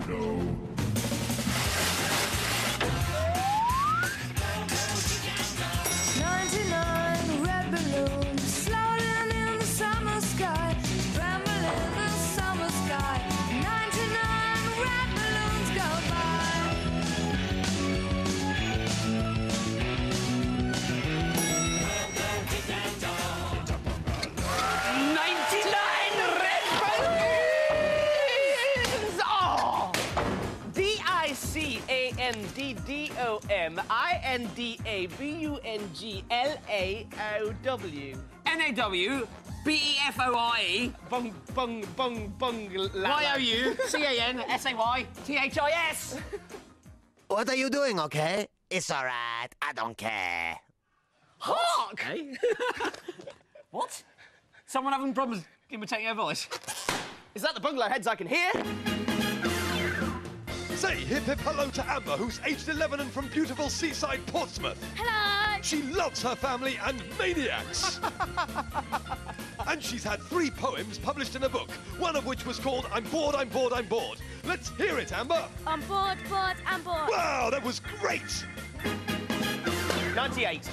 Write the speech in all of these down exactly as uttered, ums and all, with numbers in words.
Bungalow. ninety-nine red balloons floating in the summer sky, trembling in the summer sky. ninety-nine red balloons go by. ninety-nine red balloons! Oh! D I C A N D D O M I N D A B U N G L A O W. N A W B E F O R E. Bung, bung, bung, bung. Y O U C A N S A Y T H I S. What are you doing, okay? It's all right. I don't care. Hark! Hey? What? Someone having problems imitating her voice? Is that the bungalow heads I can hear? Say hip hip hello to Amber, who's aged eleven and from beautiful seaside Portsmouth. Hello! She loves her family and maniacs. And she's had three poems published in a book, one of which was called I'm Bored, I'm Bored, I'm Bored. Let's hear it, Amber. I'm bored, bored, I'm bored. Wow, that was great! ninety-eight.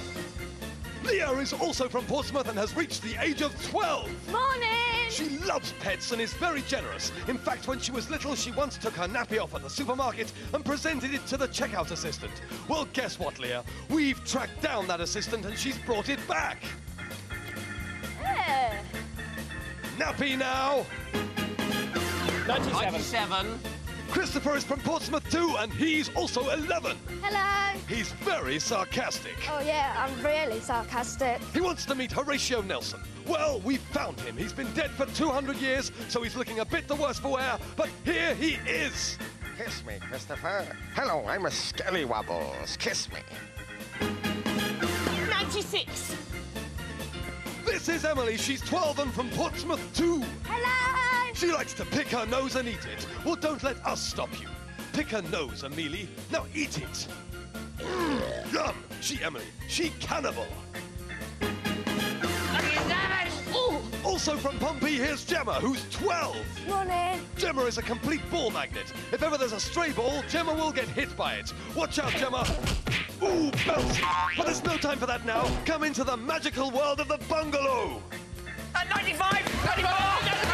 Leah is also from Portsmouth and has reached the age of twelve. Morning! She loves pets and is very generous. In fact, when she was little, she once took her nappy off at the supermarket and presented it to the checkout assistant. Well, guess what, Leah? We've tracked down that assistant and she's brought it back. Uh. Nappy now. ninety-seven. Christopher is from Portsmouth too, and he's also eleven. Hello. He's very sarcastic. Oh, yeah, I'm really sarcastic. He wants to meet Horatio Nelson. Well, we found him. He's been dead for two hundred years, so he's looking a bit the worse for wear, but here he is. Kiss me, Christopher. Hello, I'm a Skellywobbles. Kiss me. ninety-six. This is Emily. She's twelve and from Portsmouth too. Hello. She likes to pick her nose and eat it. Well, don't let us stop you. Pick her nose, Amelie. Now eat it. Mm. Yum! She Emily. She cannibal. Also from Pompey, here's Gemma, who's twelve. Morning. Gemma is a complete ball magnet. If ever there's a stray ball, Gemma will get hit by it. Watch out, Gemma. Ooh, bounce. But there's no time for that now. Come into the magical world of the bungalow. At ninety-five. ninety-five.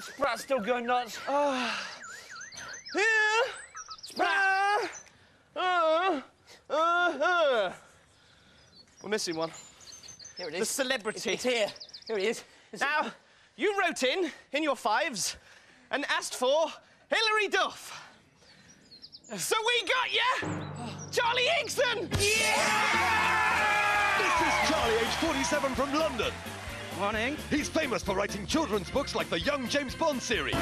Sprat's still going nuts. Oh. Yeah. Sprat. Uh, uh, uh. We're missing one. Here it is. The celebrity. It's here. Here it is. It's now, it... you wrote in, in your fives, and asked for Hilary Duff. So we got you, oh. Charlie Higson. Yeah! This is Charlie, age forty-seven, from London. Morning. He's famous for writing children's books like the Young James Bond series.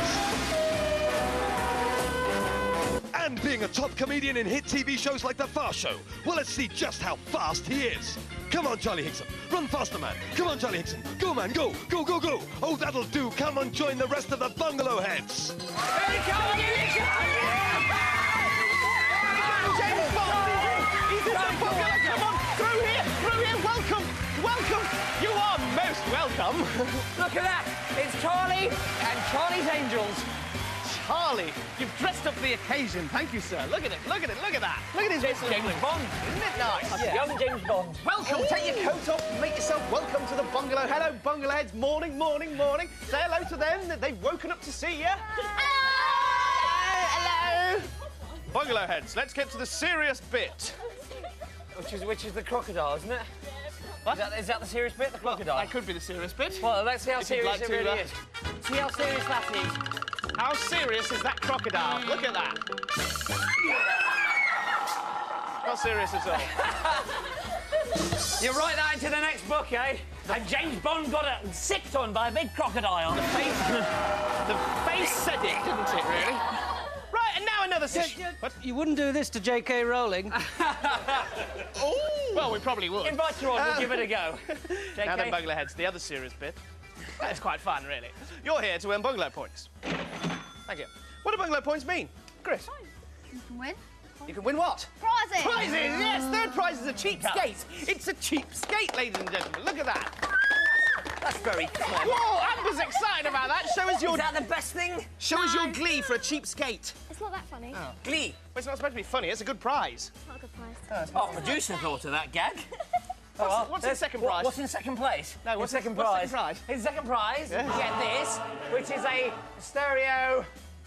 And being a top comedian in hit T V shows like The Fast Show. Well, let's see just how fast he is. Come on, Charlie Higson. Run faster, man. Come on, Charlie Higson. Go, man, go. Go, go, go. Oh, that'll do. Come and join the rest of the bungalow heads. Here he comes, here he comes. Young James Bond. He's in the bungalow. Come on. Through here. Through here. Welcome. Welcome. You are welcome. Look at that. It's Charlie and Charlie's Angels. Charlie, you've dressed up the occasion. Thank you, sir. Look at it. Look at it. Look at that. Look at his James lovely. Bond. Isn't it nice? Yeah. Young James Bond. Welcome. Ooh. Take your coat off and make yourself welcome to the bungalow. Hello, bungalow heads. Morning, morning, morning. Say hello to them. That they've woken up to see you. Hello. Hello. Hello. Bungalow heads. Let's get to the serious bit, which is which is the crocodile, isn't it? Is that, is that the serious bit? The crocodile? Well, that could be the serious bit. Well, let's see how if serious like it really that. Is. See how serious that is. How serious is that crocodile? Mm. Look at that. Not serious at all. You write that into the next book, eh? And James Bond got it sicked on by a big crocodile. The face, the face He said it, didn't it, really? Right, and now another session. Yeah, yeah. You wouldn't do this to J K Rowling. Well, we probably would. Invite her on, um, we'll give it a go. J K. Now then, Bungalow Heads, the other serious bit. That's quite fun, really. You're here to earn Bungalow points. Thank you. What do Bungalow points mean, Chris? You can win. You can win what? Prizes! Prizes, yes! Third prize is a cheapskate. It's a cheapskate, ladies and gentlemen. Look at that. That's very clever. Whoa, Amber's excited about that. Show us your... Is that the best thing? Show no. us your glee for a cheapskate. It's not that funny. Oh. Glee. Well, it's not supposed to be funny. It's a good prize. It's not a good prize. Oh, oh producer thought of that gag. Oh, well, what's in second prize? What's in second place? No, what's in second prize? What's second prize? His second prize, yeah. You get this, which is a stereo.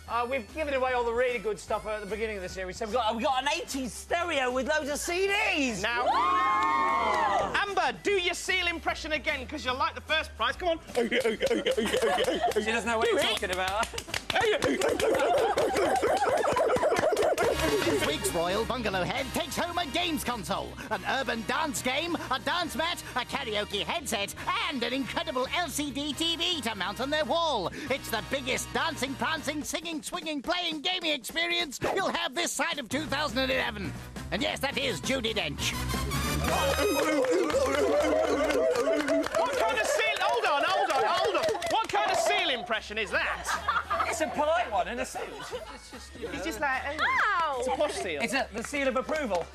Uh, we've given away all the really good stuff at the beginning of the series, so we've got, uh, we've got an eighties stereo with loads of C Ds! Now... Whoa! Amber, do your seal impression again, because you'll like the first prize. Come on. She doesn't know what you're talking about. This week's Royal Bungalow Head takes home a games console, an urban dance game, a dance mat, a karaoke headset, and an incredible L C D T V to mount on their wall. It's the biggest dancing, prancing, singing, swinging, playing, gaming experience you'll have this side of two thousand eleven. And yes, that is Judi Dench. What kind of seal? Hold on, hold on, hold on. What kind of seal impression is that? It's a polite one in a suit. It's just, you know, he's just like, hey. Ow! It's a posh seal. It's a, the seal of approval.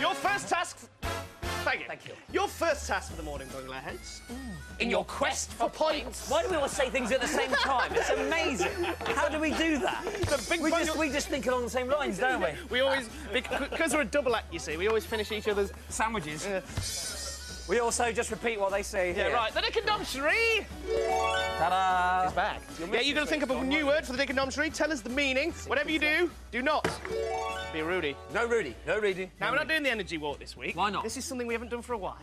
Your first task... Thank you. Thank you. Your first task for the morning, Bungalow Heads. Mm. In your quest for points. Why do we all say things at the same time? It's amazing. How do we do that? Big we, just, we just think along the same lines, don't we? We always... Because we're a double act, you see, we always finish each other's... Sandwiches. Uh, We also just repeat what they say here. Yeah, right. The Dick and Dom Sheree! Ta-da! It's back. You're yeah, you've got to think of a new word for the Dick and Dom Sheree. Tell us the meaning. Whatever you do, do not be Rudy. No Rudy. No Rudy. Now, no we're Rudy. Not doing the energy walk this week. Why not? This is something we haven't done for a while.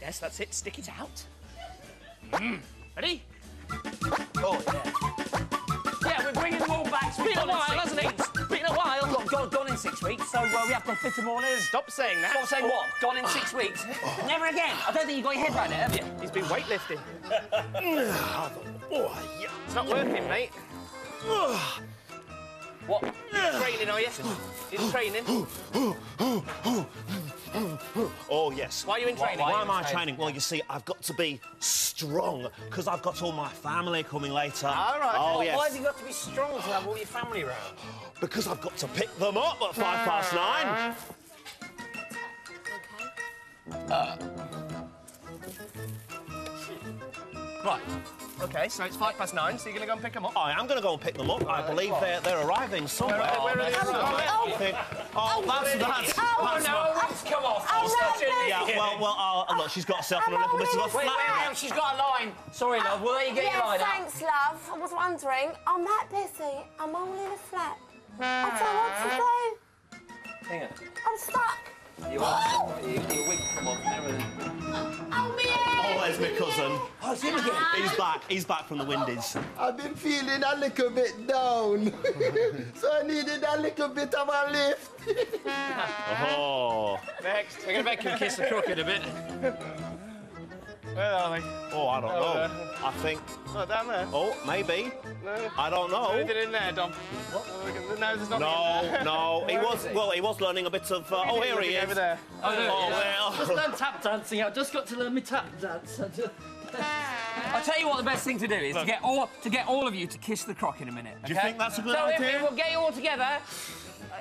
Yes, that's it. Stick it out. Mm. Ready? Oh, yeah. Yeah, we're bringing them all back. It's been a while, hasn't it? Been a while. Look, gone, gone in six weeks, so uh, we have to fit them all in. Stop saying that. Stop saying what? Gone in six weeks. Never again. I don't think you've got your head right there, have you? He's been weightlifting. Oh, yeah. It's not working, mate. What? You're training, are you? You're training. Oh, yes. Why are you in training? Why, why am I training? training? Well, you see, I've got to be strong, because I've got all my family coming later. All right. Oh, well, yes. Why have you got to be strong to have all your family round? Because I've got to pick them up at five past nine. OK. Uh. Right. OK, so it's five past nine, so you're going to go and pick them up? I am going to go and pick them up. I believe they're, they're arriving somewhere. Where are they arriving? Oh, that's... that's oh, no, it's come off. Yeah, well, well, uh, look, she's got herself on a little bit of a flat. Wait, wait, wait, she's got a line. Sorry, love, we'll let you get yeah, your line thanks, up. Thanks, love. I was wondering, I'm that busy. I'm only in a flat. I don't know what to do. Hang on. I'm stuck. You are. You're weak. Come on, everything. Oh, me! Oh, there's my cousin. Oh, it's him again. He's back. He's back from the Windies. I've been feeling a little bit down, so I needed a little bit of a lift. Oh. Next. We're going to make him kiss the crook in a bit. Where are they? Oh, I don't oh, know. There. I think... Not down there? Oh, maybe. No. I don't know. There's nothing in there, Dom. What? No, there's nothing no, in there. No, no. He was... He? Well, he was learning a bit of... Uh, oh, here he is. Over there. Oh, there oh, well. Just learn tap dancing. I just got to learn my tap dance. I'll tell you what the best thing to do is to get, all, to get all of you to kiss the croc in a minute, OK? Do you think that's a good so idea? So we'll get you all together...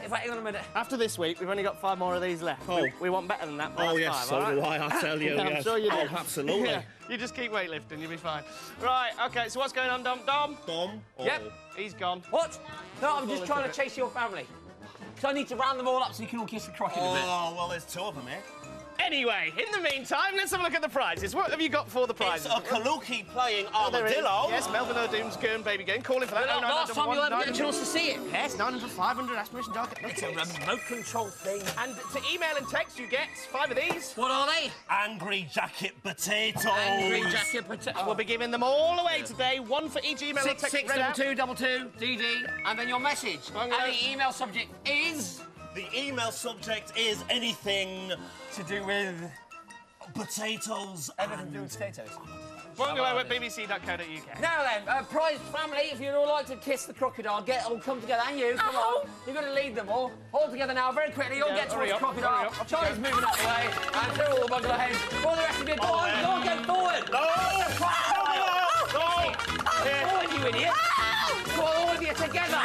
If I, hang on a minute. After this week, we've only got five more of these left. Oh. We, we want better than that. Oh, yes, five, so right? do I, I tell you. Yeah, yes. I'm sure you do. Oh, absolutely. Yeah. You just keep weightlifting, you'll be fine. Right, OK, so what's going on, Dom? Dom? Dom? Or... Yep, he's gone. What? No, I'm just trying to chase your family. So I need to round them all up so you can all kiss the croc in oh, a bit. Oh, well, there's two of them here. Anyway, in the meantime, let's have a look at the prizes. What have you got for the prizes? It's a Kaluki playing armadillo. Yes, Melvin O'Doom's Gurn Baby Game. Calling for that. Well, oh, no, last time you had a chance to see it. Yes, nine hundred, five hundred, Aspiration Dark. It's a remote control thing. And to email and text, you get five of these. What are they? Angry Jacket Potatoes. Angry Jacket Potatoes. Oh. We'll be giving them all away yeah. today. One for each email six, and text. Six, six, two, double two, D D, and then your message. And the email subject is... The email subject is anything to do with potatoes. Anything to do with potatoes. Bungalow at B B C dot co dot U K. Now then, uh, prized family, if you'd all like to kiss the crocodile, get all come together. And you, come oh. on. You're going to lead them all. All together now, very quickly. You'll yeah, get towards the crocodile. Charlie's moving up the way. And through all the bungalow heads. All the rest of you, go on, go on, go forward. No! No! Go forward, you idiot. Go on, all of you together.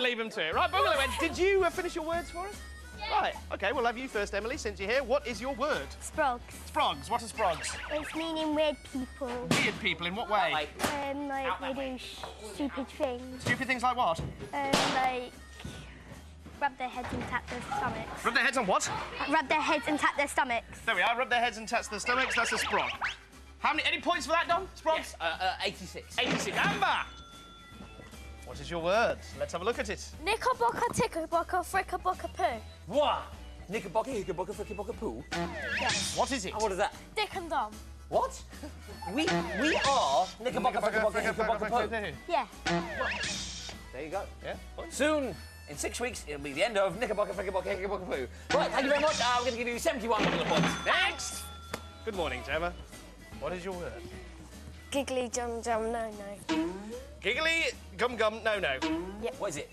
Leave them to it. Right, Bungalow, did you uh, finish your words for us? Yes. Right, OK, we'll have you first, Emily, since you're here. What is your word? Sprogs. Sprogs. What are sprogs? It's meaning weird people. Weird people? In what way? Um, like, they way. do stupid things. Stupid things like what? Um, like, rub their heads and tap their stomachs. Rub their heads on what? Rub their heads and tap their stomachs. There we are, rub their heads and tap their stomachs. That's a sprog. How many, any points for that, Dom? Sprogs? Yes. Uh, uh, eighty-six. eighty-six. Amber! What is your word? Let's have a look at it. Knickerbocker, tickerbocker, frickerbocker, poo. What? Knickerbocker, hickerbocker, frickerbocker, poo? Yes. What is it? Oh, what is that? Dick and Dom. What? we we are knickerbocker, frickerbocker, hickerbocker, poo. Yeah. There you go. Yeah. Soon, in six weeks, it'll be the end of knickerbocker, frickerbocker, hickerbocker, poo. Right, thank you very much. Uh, we're going to give you seventy-one little points. Next. Good morning, Gemma. What is your word? Giggly, jum, jum, no, no. Giggly, gum, gum, no, no. Yep. What is it?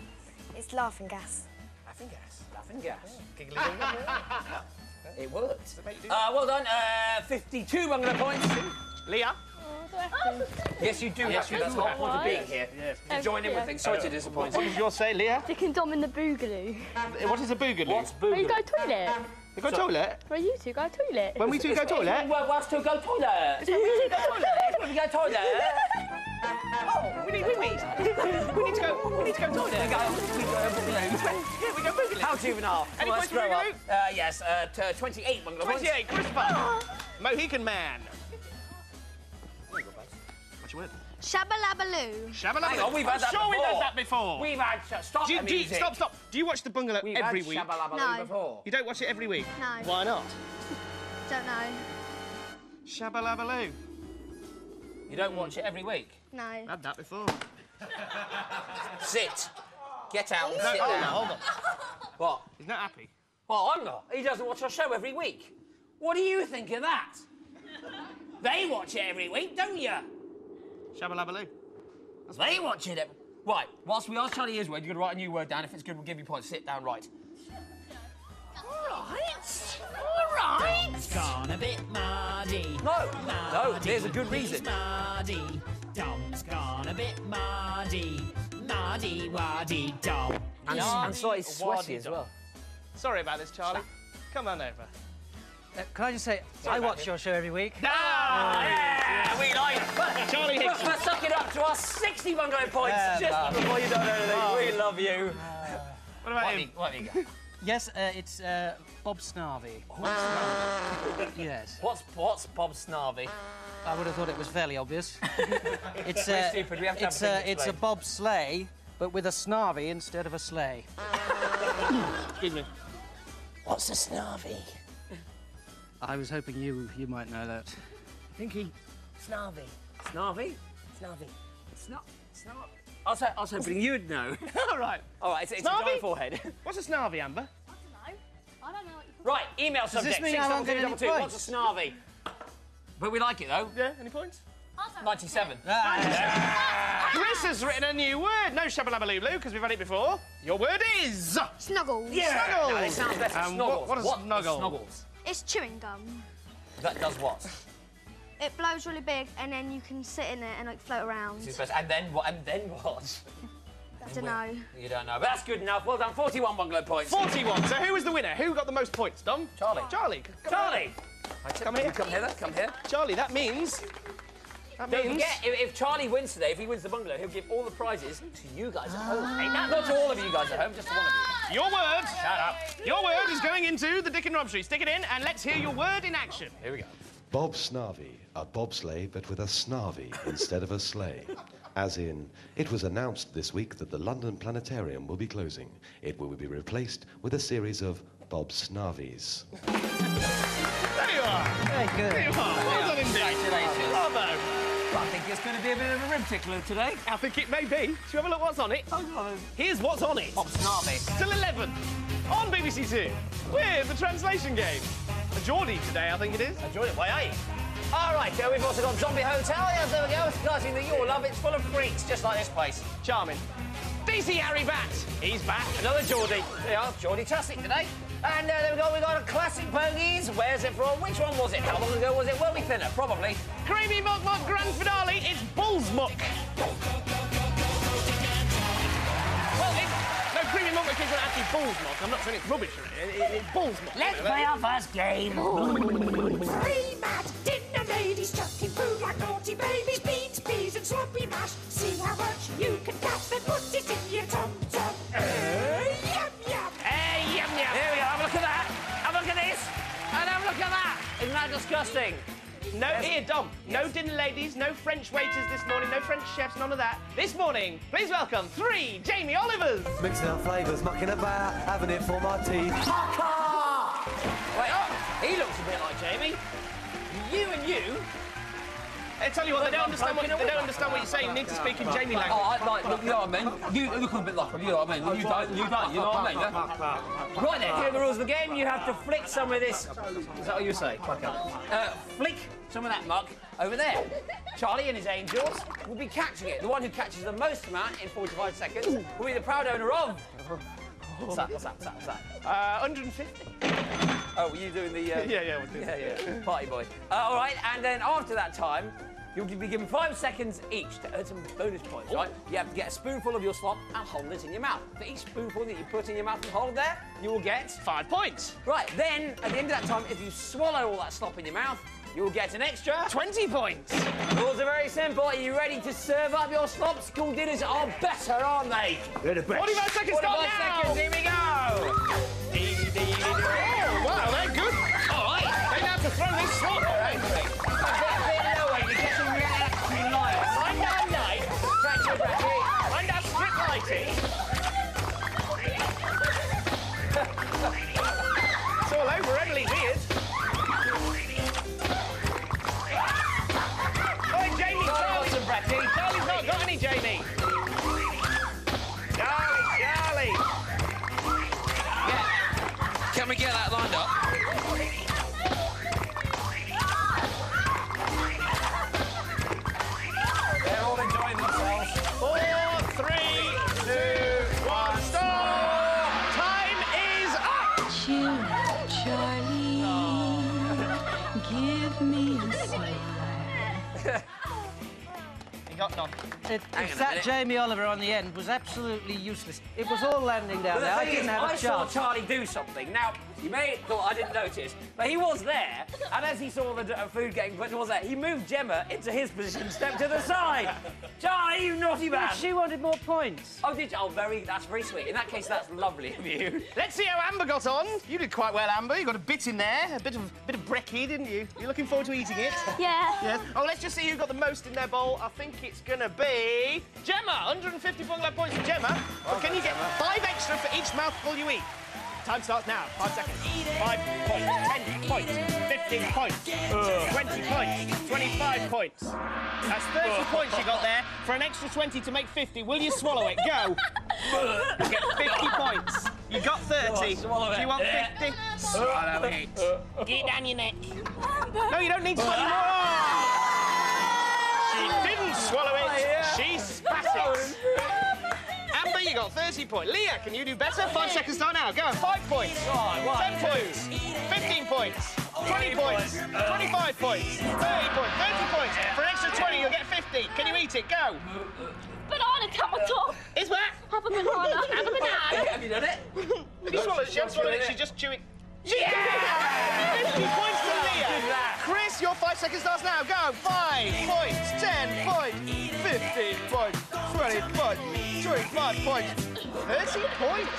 It's laughing gas. Laughing gas. Laughing gas. Yeah. Giggly, gum, gum, no, no. It works. Uh, well done. Uh, fifty-two Bungalow points. Leah? Oh, yes, you do. Yes, you do. That's the whole point of being here. Yes. To okay, join in yeah. with things. Sorry oh. to disappoint you. What did you say, Leah? Dick and Dom in the Boogaloo. What is a Boogaloo? What's Boogaloo? Are you going to toilet? You go so, toilet? Well, you two go toilet. When we two go toilet? Well, we two go toilet. We go toilet. Oh, we need we need we need to go. We need to go toilet. We go boogaloo. Yeah, we go boogaloo. How juvenile. Any points for boogaloo? Uh, yes, uh, twenty-eight. Twenty-eight. Christopher. Mohican man. What's your word? Shabalabaloo. Shabalabaloo. We've had that before. I'm sure we've had that before. We've had... Stop the music. Stop, stop. Do you watch The Bungalow every week? We've had Shabalabaloo before. You don't watch it every week? No. Why not? Don't know. Shabalabaloo. You don't watch it every week? No. I've had that before. Sit. Get out and sit down. Hold on. What? He's not happy. Well, I'm not. He doesn't watch our show every week. What do you think of that? They watch it every week, don't you? Shabalabaloo. They watch it every... Right, whilst we ask Charlie his word, you're going to write a new word down. If it's good, we'll give you points. Sit down, right. All right. All right. Dom's gone a bit muddy. No, muddy. No, there's a good reason. Muddy. Dom's gone a bit muddy. Muddy, waddy, Dom. And, and slightly sweaty as well. Sorry about this, Charlie. Come on over. Uh, can I just say, Sorry I watch it. your show every week. No! Oh, yeah, yeah, we like it. Charlie Higson. For sucking up to our sixty Bungalow points yeah, just no. before you don't know anything. Oh. We love you. Uh, what about you? What have you got? Yes, uh, it's uh, Bob Snarvey. Bob Yes. What's, what's Bob Snarvey? I would have thought it was fairly obvious. It's uh, We're stupid. We have to it's, have a, it's a Bob Sleigh, but with a Snarvey instead of a sleigh. Excuse me. What's a Snarvey? I was hoping you you might know that. Pinky. Snarvy. Snarvy? Snarvy. Snarvy. Snarvy. I was, I was hoping you'd know. All right. All right, it's, it's a giant forehead. What's a snarvy, Amber? I don't know. I don't know what you're talking Right, email Does subject. This mean I don't get What's a snarvy? But we like it, though. Yeah, any points? ninety-seven. Ah. Chris has written a new word. No shabalabaloo-blue, because we've had it before. Your word is... Snuggles. Yeah. Snuggles. No, it sounds better. Um, snuggles. What, what snuggle? is snuggles? It's chewing gum. That does what? It blows really big, and then you can sit in it and like float around. And then what? And then what? I don't know. You don't know, but that's good enough. Well done, forty-one Bungalow points. forty-one. So who was the winner? Who got the most points? Dom? Charlie. Charlie. Come Charlie. Come, come here. Come here. Come here. Charlie. That means. That Don't means... forget, if, if Charlie wins today, if he wins the Bungalow, he'll give all the prizes to you guys at home. Hey, not, not to all of you guys at home, just to one of you. Your word... Shut up. Your word is going into the Dick and Dom Show. Stick it in, and let's hear your word in action. Here we go. Bob Snarvey, a bobsleigh, but with a snarvy instead of a sleigh. As in, it was announced this week that the London Planetarium will be closing. It will be replaced with a series of Bob Snarvies. There you are. Very good. There you are. Well done, indeed. Congratulations. Bravo. Well, I think it's going to be a bit of a rib tickler today. I think it may be. Shall we have a look what's on it? Oh, no. Here's what's on it. Bob Snarvey. Till eleven. on B B C Two with The Translation Game. A Geordie today, I think it is. A Geordie, why eight? All right, uh, we've also got Zombie Hotel. Yeah, there we go. Starting that you'll love. It's full of freaks, just like this place. Charming. D C Harry Bat. He's back. Another Geordie. They are Geordie-tastic today. And uh, there we go, we got a classic Bogeys. Where's it from? Which one was it? How long ago was it? Well, we thinner, probably. Creamy Muck Muck Grand Finale. It's Bullsmoke. Well, it's... No, Creamy Muck Muck isn't actually Bullsmock. I'm not saying it's rubbish. It, it, it's Bullsmock. Let's you know, play our first game. Three mad dinner ladies chucking food like naughty babies. Beans, peas and sloppy mash. See how much you can catch. Then put it in your tum-tum. Hey, yum, yum. Hey, yum, yum. There we are. Have a look at that. Have a look at this. And have a look at that. Isn't that disgusting? No, yes. Here, Dom. Yes. No dinner ladies, no French waiters this morning, no French chefs, none of that. This morning, please welcome three Jamie Olivers. Mixing up flavours, mucking about, having it for my tea. Fucker! Wait up! He looks a bit like Jamie. You and you. I tell you what, they don't understand what, they don't understand what you're saying. You need to speak in Jamie language. Oh, I, like, look, you know what I mean? You look a bit like him, you know what I mean? You don't, you don't, you know what I mean? Yeah? Right then, here are the rules of the game. You have to flick some of this... Is that what you say? Okay. Uh, flick some of that muck over there. Charlie and his angels will be catching it. The one who catches the most amount in forty-five seconds will be the proud owner of... What's that, what's that, what's that, what's that? Uh, one hundred fifty. Oh, were you doing the... Uh... yeah, yeah, we'll do yeah, that. Yeah. Party boy. Uh, all right, and then after that time, you'll be given five seconds each to earn some bonus points, right? You have to get a spoonful of your slop and hold it in your mouth. For each spoonful that you put in your mouth and hold there, you will get... Five points. Right, then, at the end of that time, if you swallow all that slop in your mouth, you'll get an extra... twenty points. The rules are very simple. Are you ready to serve up your slop? School dinners are better, aren't they? They're the best. forty-five seconds, start now! forty-five seconds, here we go! Oh, wow, they're good. All right, they have to throw this slop. It's all over, really weird. Oh, Jamie, Charlie, some bratty. Charlie's not got any, Jamie. Charlie, Charlie. Yeah. Can we get that lined up? They're all enjoying themselves. Four, three, two, one, stop. It, that Jamie Oliver on the end was absolutely useless. It was all landing down there. I didn't have a chance. I saw Charlie do something. Now, you may have thought I didn't notice, but he was there, and as he saw the uh, food getting put towards that, he moved Gemma into his position, stepped to the side. Charlie, you naughty man! But she wanted more points. Oh, did you? Oh, very, that's very sweet. In that case, that's lovely of you. Let's see how Amber got on. You did quite well, Amber. You got a bit in there, a bit of bit of brekkie, didn't you? You're looking forward to eating it? Yeah. Yes. Oh, let's just see who got the most in their bowl. I think it's gonna be Gemma. one hundred fifty bungalow points for Gemma. Well but can you get Gemma. Five extra for each mouthful you eat? Time starts now. Five seconds. Five points. Ten points. Fifteen points. Uh, Twenty points. Twenty-five points. That's thirty uh, points you got there. For an extra twenty to make fifty, will you swallow it? Go. You get fifty points. You got thirty. Oh, do you want fifty? Swallow it. Get it down your neck. No, you don't need to swallow it. Oh! She didn't swallow it. Oh, yeah. She spat it. Amber, you got thirty points. Leah, can you do better? Five seconds start now. Go on. Five points. Oh, Ten points. Fifteen points. Twenty points. Twenty-five points. Thirty points. Thirty points. For an extra twenty, you'll get fifty. Can you eat it? Go. Banana capital. Is what? Have a banana. Have a banana. Have you done it? Have you swallowed it? She hasn't swallowed it. She just chewed it. Yeah! Fifty points to Leah. Chris, your five seconds starts now. Go. Five points. Ten points. Fifteen points. Twenty points. twenty-five points. thirty points.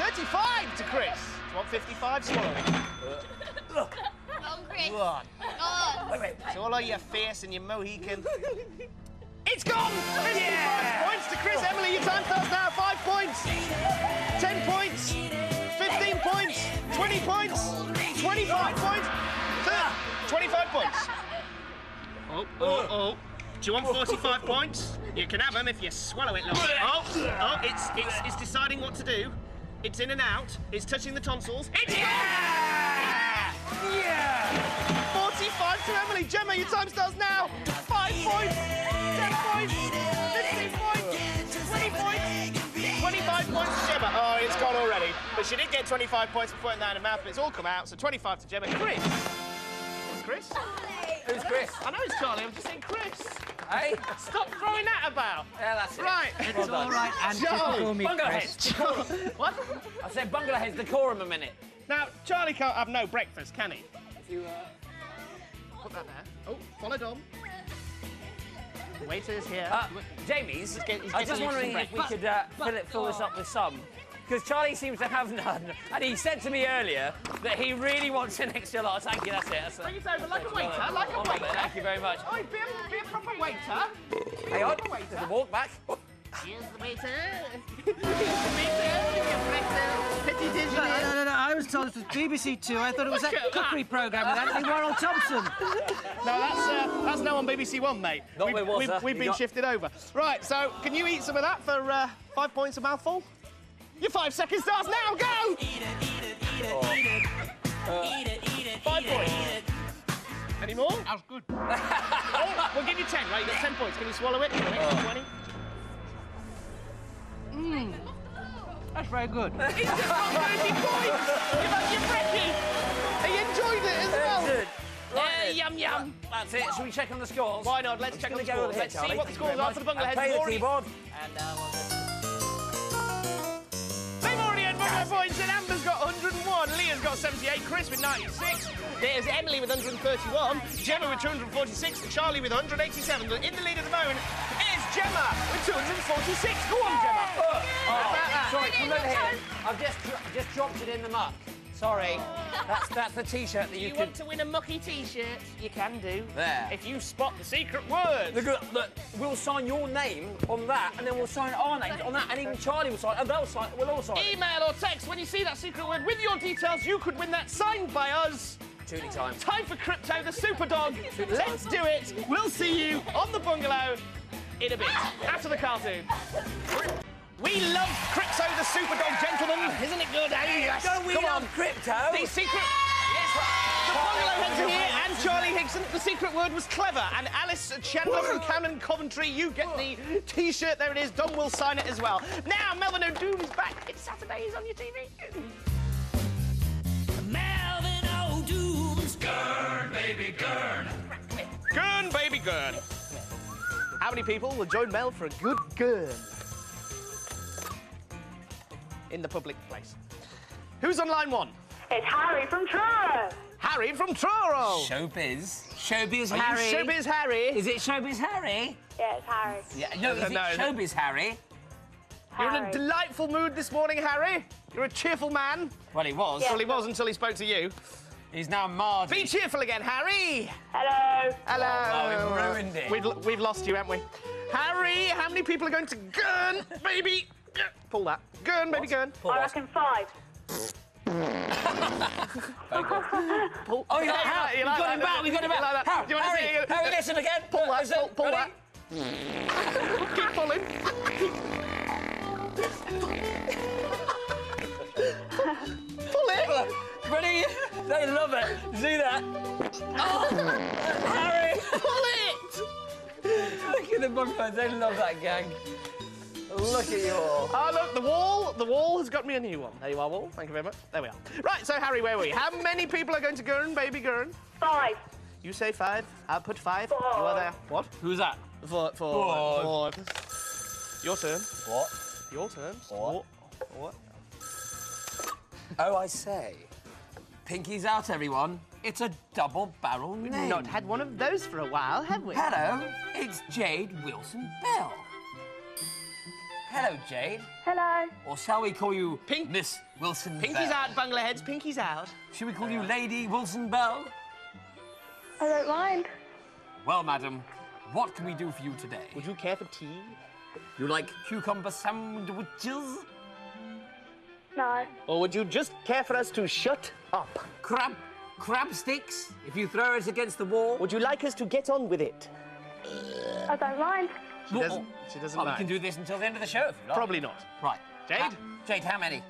thirty-five to Chris. Do you want fifty-five? Swallow it. Go on, Chris. Go on. Wait, wait. So all of your fierce and your Mohican. It's gone! fifty-five yeah. points to Chris. Emily, your time starts now. Five points. Ten points. Fifteen points. Twenty points. Twenty-five points. Twenty-five points. Oh, oh, oh. Do you want forty-five points? You can have them if you swallow it. Like. Oh, oh, it's, it's it's deciding what to do. It's in and out. It's touching the tonsils. It's yeah! Gone! Yeah! forty-five to Emily. Gemma, your time starts now. Five points. Ten points. Fifteen points. Twenty points. Twenty-five points to Gemma. Oh, it's gone already. But she did get twenty-five points before it went down her mouth, but it's all come out. So twenty-five to Gemma. Chris. Chris. Who's Chris? I know it's Charlie. I'm just saying Chris. Hey, stop throwing that about. Yeah, that's it. Right. It's well all right. And Charlie, me bungalow Chris. Heads. What? I said bungalow heads. Decorum a minute. Now Charlie can't have no breakfast, can he? If you uh, put that there. Oh, follow Dom. The waiter's here. Uh, Jamie's. He's get, he's I was just wondering if we but, could uh, but, fill, it, fill oh. this up with some. Because Charlie seems to have none, and he said to me earlier that he really wants an extra large. Thank you, that's it. That's Bring it over like a waiter, well, like a well, waiter. Thank you very much. Oh, be a, be a proper waiter. Be Hang on, there's a walk back. Here's the waiter. Here's the waiter. Petty dish. No, no, no, no, I was told it was B B C Two. I thought it was that cookery programme with Anthony Warrell Thompson. No, that's uh, that's now on B B C One, mate. Not we've, was, we've, uh, we've been got... shifted over. Right, so can you eat some of that for uh, five points a mouthful? Your five seconds starts now, go! Eat it, eat it, eat it, eat it. Uh, eat it, eat it, five eat points. It, eat it. Any more? That was good. Oh, we'll give you ten, right? You got ten points. Can you swallow it? twenty. Mmm. That's very good. He's just got thirty points! You've had your brekkie! He enjoyed it as well! That's it. Right uh, yum, yum. That's it. Shall we check on the scores? Why not? Let's I'm check on the scores. Here, Let's Charlie. see what Thank the scores are for the bungalow heads. Play the keyboard. And now uh, points, and Amber's got one hundred and one, Leah's got seventy-eight, Chris with ninety-six, there's Emily with one hundred and thirty-one, Gemma with two hundred and forty-six, and Charlie with one hundred and eighty-seven. But in the lead at the moment is Gemma with two hundred and forty-six. Go on, Gemma. Oh, oh, sorry, come over here. I've just just dropped it in the muck. Sorry. That's that's the T-shirt that you. You can... want to win a mucky T-shirt? You can do. There. If you spot the secret word. Look, look, we'll sign your name on that, and then we'll sign our names on that, and even Charlie will sign. And they'll sign. We'll all sign. Email it. Or text when you see that secret word with your details. You could win that signed by us. Judi time. Time for Crypto, the super dog. Let's do it. We'll see you on the bungalow in a bit after the cartoon. We love Crypto, the Superdog, gentlemen. Isn't it good, eh? Yes. Don't we Come love on. Crypto? The secret... Yes, right. The Bungalow Heads are here, and Charlie Higson. The secret word was clever. And Alice Chandler from Cannon Coventry, you get the T-shirt. There it is. Dom will sign it as well. Now, Melvin O'Doom's back. It's Saturday. He's on your T V. Melvin O'Doom's Gurn, baby, Gurn. Gurn, baby, Gurn. How many people will join Mel for a good Gurn? In the public place. Who's on line one? It's Harry from Truro. Harry from Truro. Showbiz. Showbiz Are Harry. You showbiz Harry. Is it Showbiz Harry? Yeah, it's Harry. Yeah, no, no is no, it no, Showbiz no. Harry? Harry. You're in a delightful mood this morning, Harry. You're a cheerful man. Well, he was. Yeah. Well, he was until he spoke to you. He's now marred. Be cheerful again, Harry. Hello. Hello. Oh, no, we've ruined it. We've, we've lost you, haven't we? Harry, how many people are going to Gurn, baby? Pull that. Gurn, baby, Gurn. I reckon five. Pull. Oh, you like that? We've got him back, we've got him back. How? Do you want to see it? Harry, listen again. Pull that, pull that. Keep pulling. Pull it. Ready? They love it. Do that. Oh, Harry. Pull it. Look at the bugheads, they love that gang. Look at you all. Ah, oh, look, the wall, the wall has got me a new one. There you are, wall. Thank you very much. There we are. Right, so, Harry, where were we? How many people are going to Gurn, baby Gurn? Five. You say five. I'll put five. Four. You are there. What? Who's that? Four. Four. Four. Four. Your turn. What? Your turn. What? What? Oh, I say. Pinky's out, everyone. It's a double-barrel name. We've not had one of those for a while, have we? Hello, it's Jade Wilson Bell. Hello, Jade. Hello. Or shall we call you Pink Miss Wilson Pinky's Bell? Out, bungalow heads. Pinky's out. Shall we call you Lady Wilson Bell? I don't mind. Well, madam, what can we do for you today? Would you care for tea? You like cucumber sandwiches? No. Or would you just care for us to shut up? Crab, crab sticks, if you throw us against the wall. Would you like us to get on with it? I don't mind. She doesn't, she doesn't well, mind. We can do this until the end of the show, if you like. Probably not. Right. Jade? Uh, Jade, how many?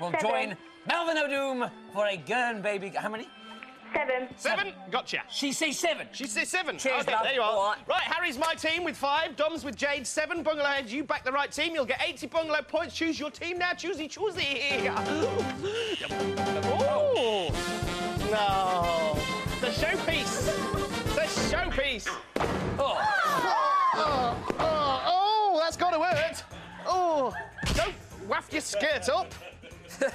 will join Melvin O'Doom for a Gurn Baby... How many? Seven. Seven? seven. Gotcha. She says seven. She says seven. Cheers, okay, there you are. Right, Harry's my team with five. Dom's with Jade, seven. Bungalow heads, you back the right team. You'll get eighty bungalow points. Choose your team now. Choosey, choosey. Oh. No. The showpiece. The showpiece. Oh. Oh. Oh. Oh. Oh, that's got to hurt. Oh. Don't waft your skirt up. Show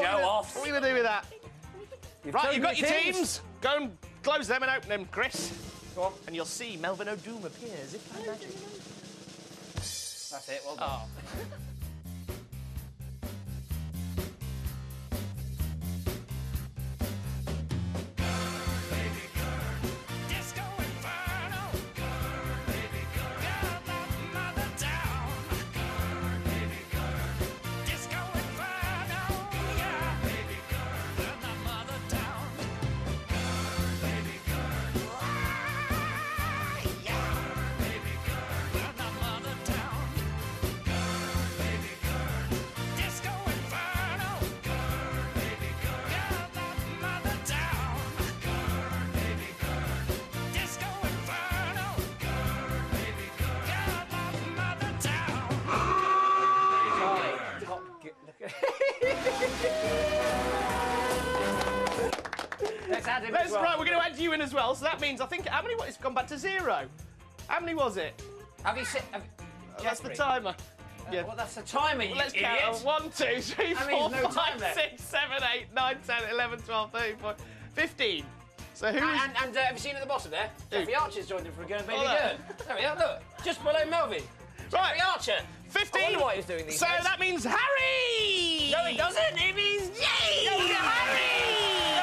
gonna, off. What are we going to do with that? You've right, you've got your teams. teams. Go and close them and open them, Chris. Go on. And you'll see Melvin O'Doom appear as if by magic. That's it, well done. That's well. Right, we're going to add you in as well, so that means, I think, how many, what, it's gone back to zero. How many was it? Have you seen... Have, oh, that's the timer. Uh, yeah. Well, that's the timer, you well, let's idiot. Count. One, two, three, that four, no five, six, seven, eight, nine, ten, eleven, twelve, thirteen, fourteen, fifteen. So who and, is... And, and uh, have you seen at the bottom there? Who? Jeffrey Archer's joined in for a Gurn Baby Gurn. There we are, look, just below Melvin. Right. Jeffrey Archer. fifteen. I wonder why he's doing these So days. That means Harry! No, it doesn't. It means... Yay! No, Harry!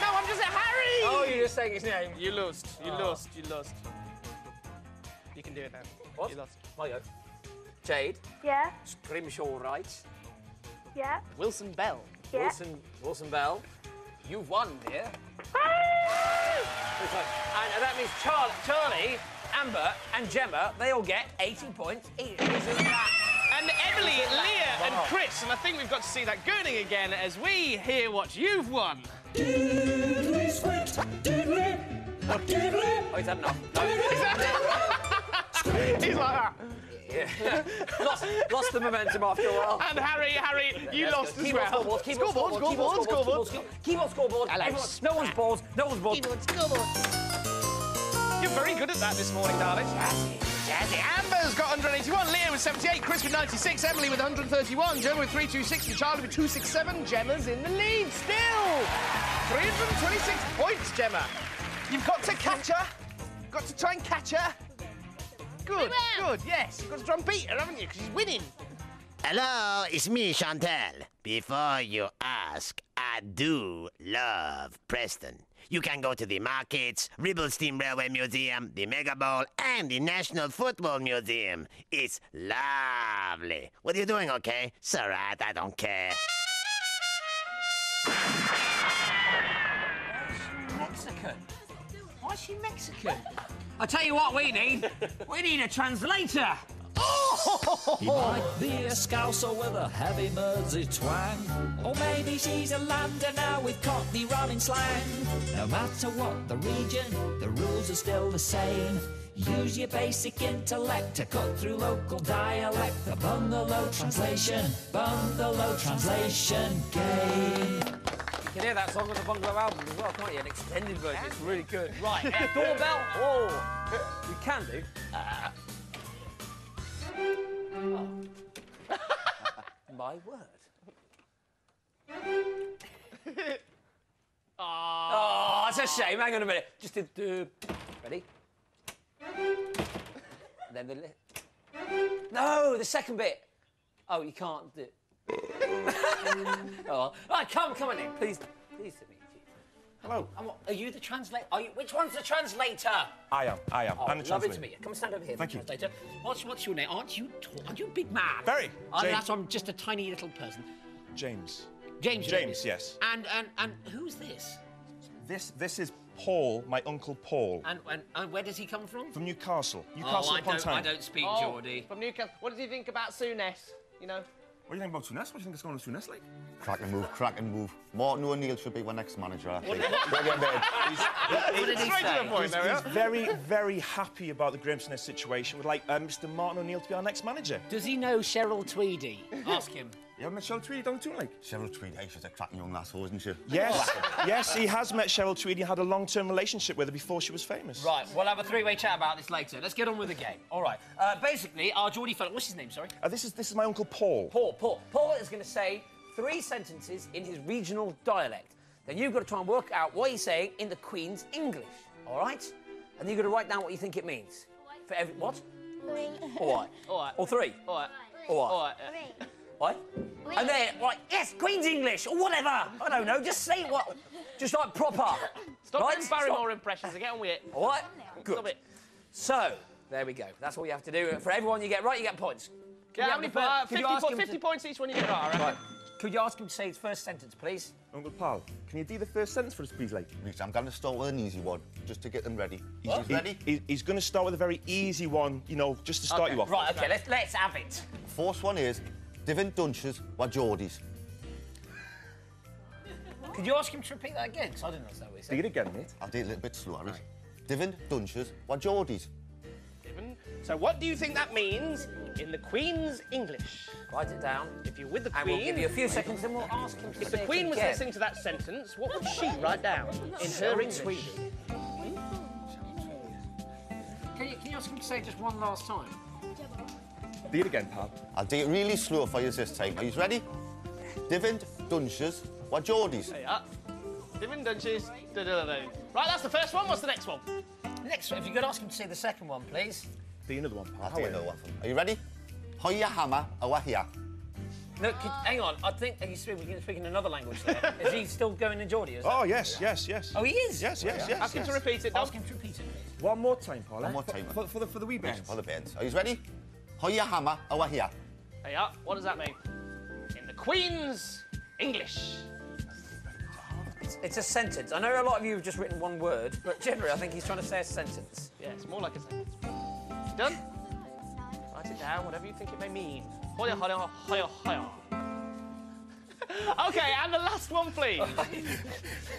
No, I'm just a Harry! Oh, you're just saying his name. You lost. You oh. lost. You lost. You can do it now. What? You lost. My go. Jade. Yeah. Scrimshaw Wright. Yeah. Wilson Bell. Yeah. Wilson Wilson Bell. You've won, dear. And, and that means Charlie, Charlie, Amber, and Gemma. They all get eighty points each. And Emily, Leah, and Chris. And I think we've got to see that gurning again as we hear what you've won. Did we squirt? Did we? What did we? Oh, he's had enough. No. He's like that. Yeah. lost, lost the momentum after a while. And Harry, Harry, you Let's lost go. As well. Scoreboard, keyboard, scoreboard, scoreboard, scoreboard, scoreboard. Keyboard, scoreboard. No one's balls, no one's balls. Keyboard, scoreboard. You're very good at that this morning, darling. Jazzy, jazzy. Amber's got one hundred eighty-one, Leah with seventy-eight, Chris with ninety-six, Emily with one hundred thirty-one, Gemma with three two six, and Charlie with two six seven. Gemma's in the lead still. three hundred twenty-six points, Gemma. You've got to catch her. You've got to try and catch her. Good, good, yes. You've got to try and beat her, haven't you? Because she's winning. Hello, it's me, Chantel. Before you ask, I do love Preston. You can go to the markets, Ribblesteam Railway Museum, the Mega Bowl, and the National Football Museum. It's lovely. What are you doing, OK? It's all right, I don't care. Mexican. Why is she Mexican? I tell you what we need. We need a translator. Oh! He might be a Scouser with a heavy Mersey twang. Or maybe she's a Londoner with Cockney rhyming slang. No matter what the region, the rules are still the same. Use your basic intellect to cut through local dialect. The Bungalow Translation, Bungalow Translation Game. You can hear that song on the Bungalow album as well, can't you? An extended version. It's really good. Right. Doorbell. Oh. You can do. Uh. Oh. My word. Oh. Oh, that's a shame. Hang on a minute. Just did the... Uh, ready? And then the... No, the second bit. Oh, you can't do... Oh, right, come, come on in, please, please to meet you. Hello. I'm, are you the translator? Are you? Which one's the translator? I am. I am. Oh, I'm the translator. Lovely to meet you. Come stand over here. Thank you. Translator. What's What's your name? Aren't you tall? Aren't you a big man? Very. Oh, that's, I'm just a tiny little person. James. James. James. Yes. And and and who's this? This This is Paul, my uncle Paul. And, and, and where does he come from? From Newcastle. Newcastle upon Tyne. Oh, I don't. I don't speak Geordie. From Newcastle. What does he think about Souness? You know. What do you think about Souness? What do you think it's going to Souness like? Cracking move, cracking move. Martin O'Neill should be my next manager, I think. What did he say? He's, he's very, very happy about the Graham's Nest situation. Would like uh, Mister Martin O'Neill to be our next manager. Does he know Cheryl Tweedy? Ask him. You haven't met Cheryl Tweedy, don't you, like? Cheryl Tweedy, she's a cracking young lass, isn't she? Yes, yes, he has met Cheryl Tweedy and had a long-term relationship with her before she was famous. Right, we'll have a three-way chat about this later. Let's get on with the game. All right. Uh, basically, our Geordie fellow... What's his name, sorry? Uh, this is this is my Uncle Paul. Paul, Paul. Paul is going to say three sentences in his regional dialect. Then you've got to try and work out what he's saying in the Queen's English, all right? And then you've got to write down what you think it means. For every... What? Three. All right. All right. Or three. All right. All right. Three. What? Right? And then, right, yes, Queen's English, or whatever. I don't know, just say what... Just, like, proper. Stop right? doing Barrymore Stop. impressions, they're getting weird. All right? Good. Stop it. So, there we go. That's all you have to do. For everyone you get right, you get points. Can yeah, how many points? fifty, po fifty to... points each when you get right, right. Could you ask him to say his first sentence, please? Uncle Pal, can you do the first sentence for us, please, like? I'm going to start with an easy one, just to get them ready. He's he, ready? He, he's going to start with a very easy one, you know, just to start okay. you off. Right, OK, okay. Let's, let's have it. First one is... Divin Dunches were Geordies. Could you ask him to repeat that again? Because I didn't understand what he said. Do it again, mate. I'll do it a little bit slower. Right. Divin Dunches were Geordies. Divin. So what do you think that means in the Queen's English? Write it down. If you're with the Queen... And we'll give you a few seconds and we'll ask him to If the Queen was again. listening to that sentence, what would she write down in her English? Sweden. Can you, can you ask him to say just one last time? Do it again, pal. I'll do it really slow for you this time. Are you ready? Divin Dunches were Geordies. Hey, yeah. Divin Dunches. Da, da, da, da. Right, that's the first one. What's the next one? Next one. If you could ask him to say the second one, please. Do another one, pal. I'll do another one. Are you ready? Hoya hammer awa here. No, could, hang on. I think he's speaking, speaking another language there. Is he still going to Geordie? Is oh, yes, yes, yes. Oh, he is? Yes, yes, yes. Ask yes. him to repeat it, Ask him to repeat it, please. One more time, pal. One more time. For, for, for, the, for the wee bands. For the bands. Are you ready? Hoya hammer awa here. Hey, yeah. What does that mean? In the Queen's English. It's, it's a sentence. I know a lot of you have just written one word, but generally I think he's trying to say a sentence. Yeah, it's more like a sentence. Done? Write it down, whatever you think it may mean. Hoya hoya hoya hoya. Okay, and the last one, please.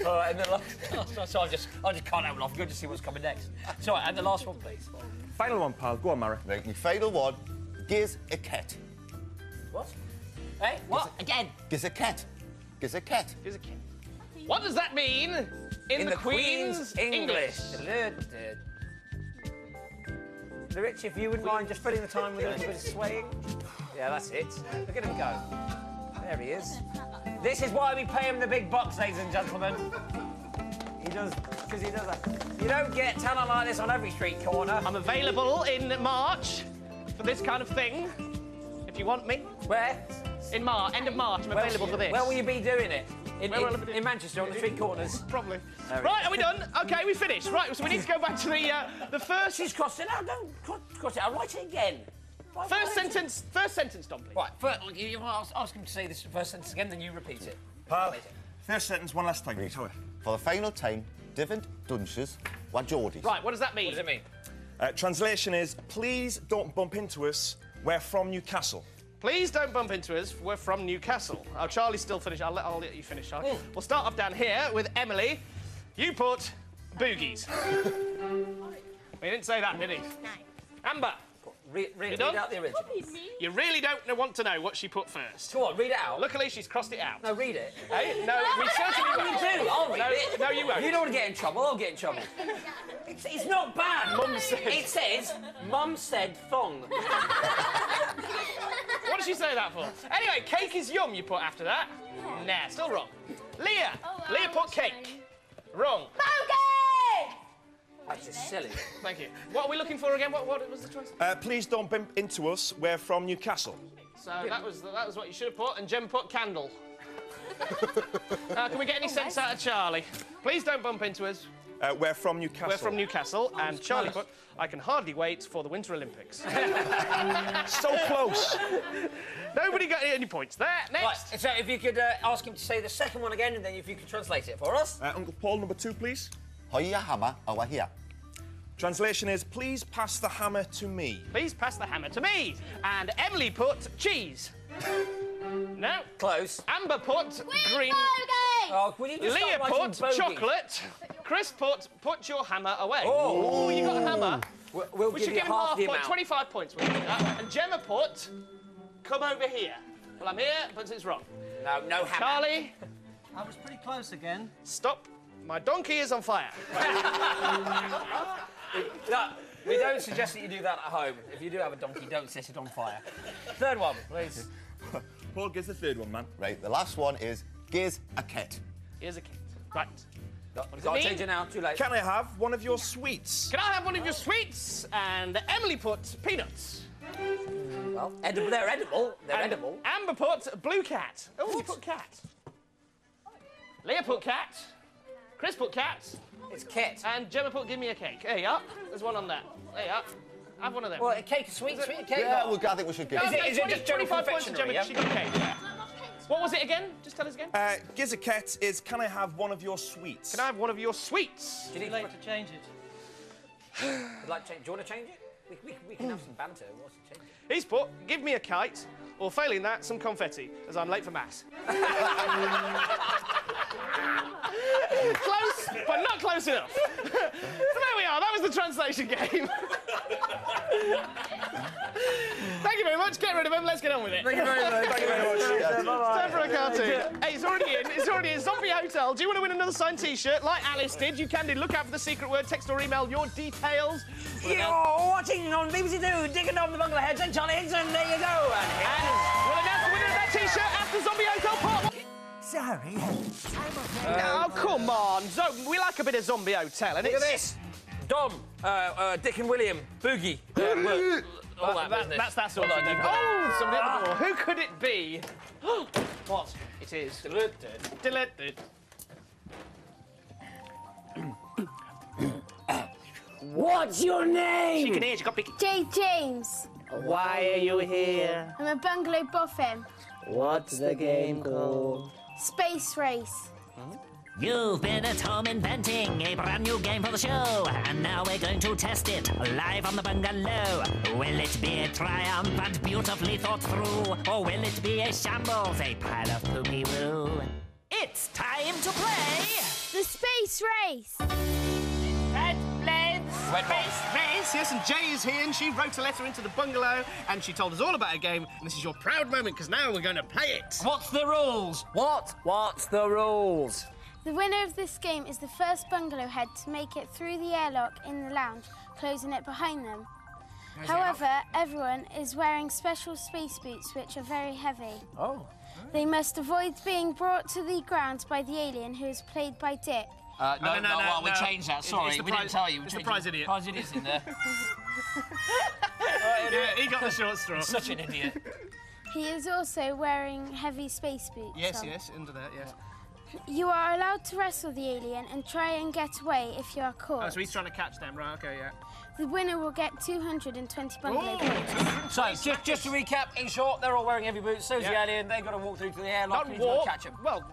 All right, and the last. Oh, so I just, I just can't help it. I'm good to see what's coming next. So, and the last one, please. Final one, pal. Go on, Mara. Right, your final one. Giz a cat. What? Hey, what? Giz a... Again? Giz a cat. Giz a cat. Giz a cat. What does that mean in, in the, the Queen's, Queen's English? English. The Rich, if you wouldn't mind just filling the time with a little bit of swaying. Yeah, that's it. Look at him go. There he is. This is why we pay him the big bucks, ladies and gentlemen. He does, because he does that. You don't get talent like this on every street corner. I'm available in March for this kind of thing, if you want me. Where? In March, end of March, I'm where available you, for this. Where will you be doing it? In, in, in, in Manchester, on the street corners? Probably. Right, are we done? OK, we finished. Right, so we need to go back to the, uh, the first... She's crossed it out, don't cross, cross it out, write it again. First what? sentence, first sentence, Dom, please. Right, first, you, you ask, ask him to say this first sentence again, then you repeat it. Pal, first sentence, one last time. Read. For the final time, Divin Dunches were Geordies. Right, what does that mean? What does it mean? Uh, translation is, please don't bump into us, we're from Newcastle. Please don't bump into us, we're from Newcastle. Oh, Charlie's still finished, I'll let, I'll let you finish, Charlie. Mm. We'll start up down here with Emily. You put Bogeys. He didn't say that, did he? No. Amber. Re re read out the original. You really don't want to know what she put first. Go on, read it out. Luckily, she's crossed it out. No, read it. Hey, no, we certainly won't. You do. I'll read no, it. No, you won't. You don't want to get in trouble. I'll get in trouble. It's, it's not bad. Mum said... It says, Mum said thong. What did she say that for? Anyway, cake is yum, you put after that. Yeah. Nah, still wrong. Leah. Oh, wow, Leah put cake. Funny. Wrong. Bogey! That's just silly. Thank you. What are we looking for again? What, what was the choice? Uh, please don't bump into us. We're from Newcastle. So that was that was what you should have put. And Jem put candle. uh, can we get any oh, sense nice. out of Charlie? Please don't bump into us. Uh, we're from Newcastle. We're from Newcastle. Oh, and Charlie close. put, I can hardly wait for the Winter Olympics. So close. Nobody got any points there. Next. Right, so if you could uh, ask him to say the second one again, and then if you could translate it for us. Uh, Uncle Paul, number two, please. Hoya hammer awa here. Translation is, please pass the hammer to me. Please pass the hammer to me. And Emily put cheese. No. Close. Amber put. We're green. Bogeys. Oh, will you just Leah put. Chocolate. Chris put. Put your hammer away. Oh, Ooh, you got a hammer. We'll, we'll we give should give him half, half the point. Amount. Twenty-five points. We'll give that. And Gemma put. Come over here. Well, I'm here, but it's wrong. No, no hammer. Charlie. I was pretty close again. Stop. My donkey is on fire. No, we don't suggest that you do that at home. If you do have a donkey, don't set it on fire. Third one, please. Paul, gives the third one, man. Right, the last one is gives a cat. Here's a cat. Right. I'll change it now, too late. Can I have one of your sweets? Can I have one of your sweets? And Emily put peanuts. Well, edible, they're edible. They're and edible. Amber put blue cat. Oh, you put cat. Leah put cat. Chris put cats. It's kit. And Gemma put give me a cake. There you are. There's one on there. There you are. Have one of them. Well, a cake, a sweet, sweet cake. Yeah, well, I think we should give it. Is it just twenty-five points to Gemma? She got a cake. What was it again? Just tell us again. Uh, giz a cat is can I have one of your sweets? Can I have one of your sweets? Do you like to change it? Like change? Do you want to change it? We, we, we can have some banter. What's to change it? He's put give me a kite, or failing that, some confetti, as I'm late for mass. Close, but not close enough. So there we are, that was the translation game. Thank you very much, get rid of him, let's get on with it. Thank you very much, thank you very much. Yeah, time for a cartoon. Hey, it's already in, it's already in. Zombie Hotel, do you want to win another signed T-shirt? Like Alice did, you can do. Look out for the secret word, text or email your details. You're watching on B B C Two, Dick and Dom in the Bungalow, and Charlie Higson, there you go. And, and we'll announce the winner of that T-shirt after Zombie Hotel Part One. Sorry. Oh, um, come on. So, we like a bit of Zombie Hotel, and look it's... Look at this. Dom, uh, uh, Dick and William, Boogie. Uh, look, all that, that, that That's, that's all I do. Oh, somebody at the door. Who could it be? What? It is... What's your name? She can hear, she got picky. J. James. Why are you here? I'm a Bungalow Boffin. What's the game called? Space Race. Huh? You've been at home inventing a brand new game for the show, and now we're going to test it live on the Bungalow. Will it be a triumphant, beautifully thought through, or will it be a shambles, a pile of pooky woo? It's time to play the Space Race. Let's play the Space Race. Yes, and Jay is here, and she wrote a letter into the Bungalow, and she told us all about her game. And this is your proud moment, because now we're going to play it. What's the rules? What? What's the rules? The winner of this game is the first Bungalow head to make it through the airlock in the lounge, closing it behind them. However, everyone is wearing special space boots, which are very heavy. Oh. They must avoid being brought to the ground by the alien who is played by Dick. Uh, no, no, no, no, no, well, no. We changed that, sorry, we prize, didn't tell you. We it's the prize it. idiot. Prize idiot's in there. Right, idiot. Yeah, he got the short straw. Such an idiot. He is also wearing heavy space boots. Yes, so. yes, under there, yes. You are allowed to wrestle the alien and try and get away if you are caught. Oh, so he's trying to catch them, right, OK, yeah. The winner will get two hundred twenty Bungalow points. So, just, just to recap, in short, they're all wearing heavy boots, so's yeah. the alien, they've got to walk through to the airlock and he's got to catch them. Well,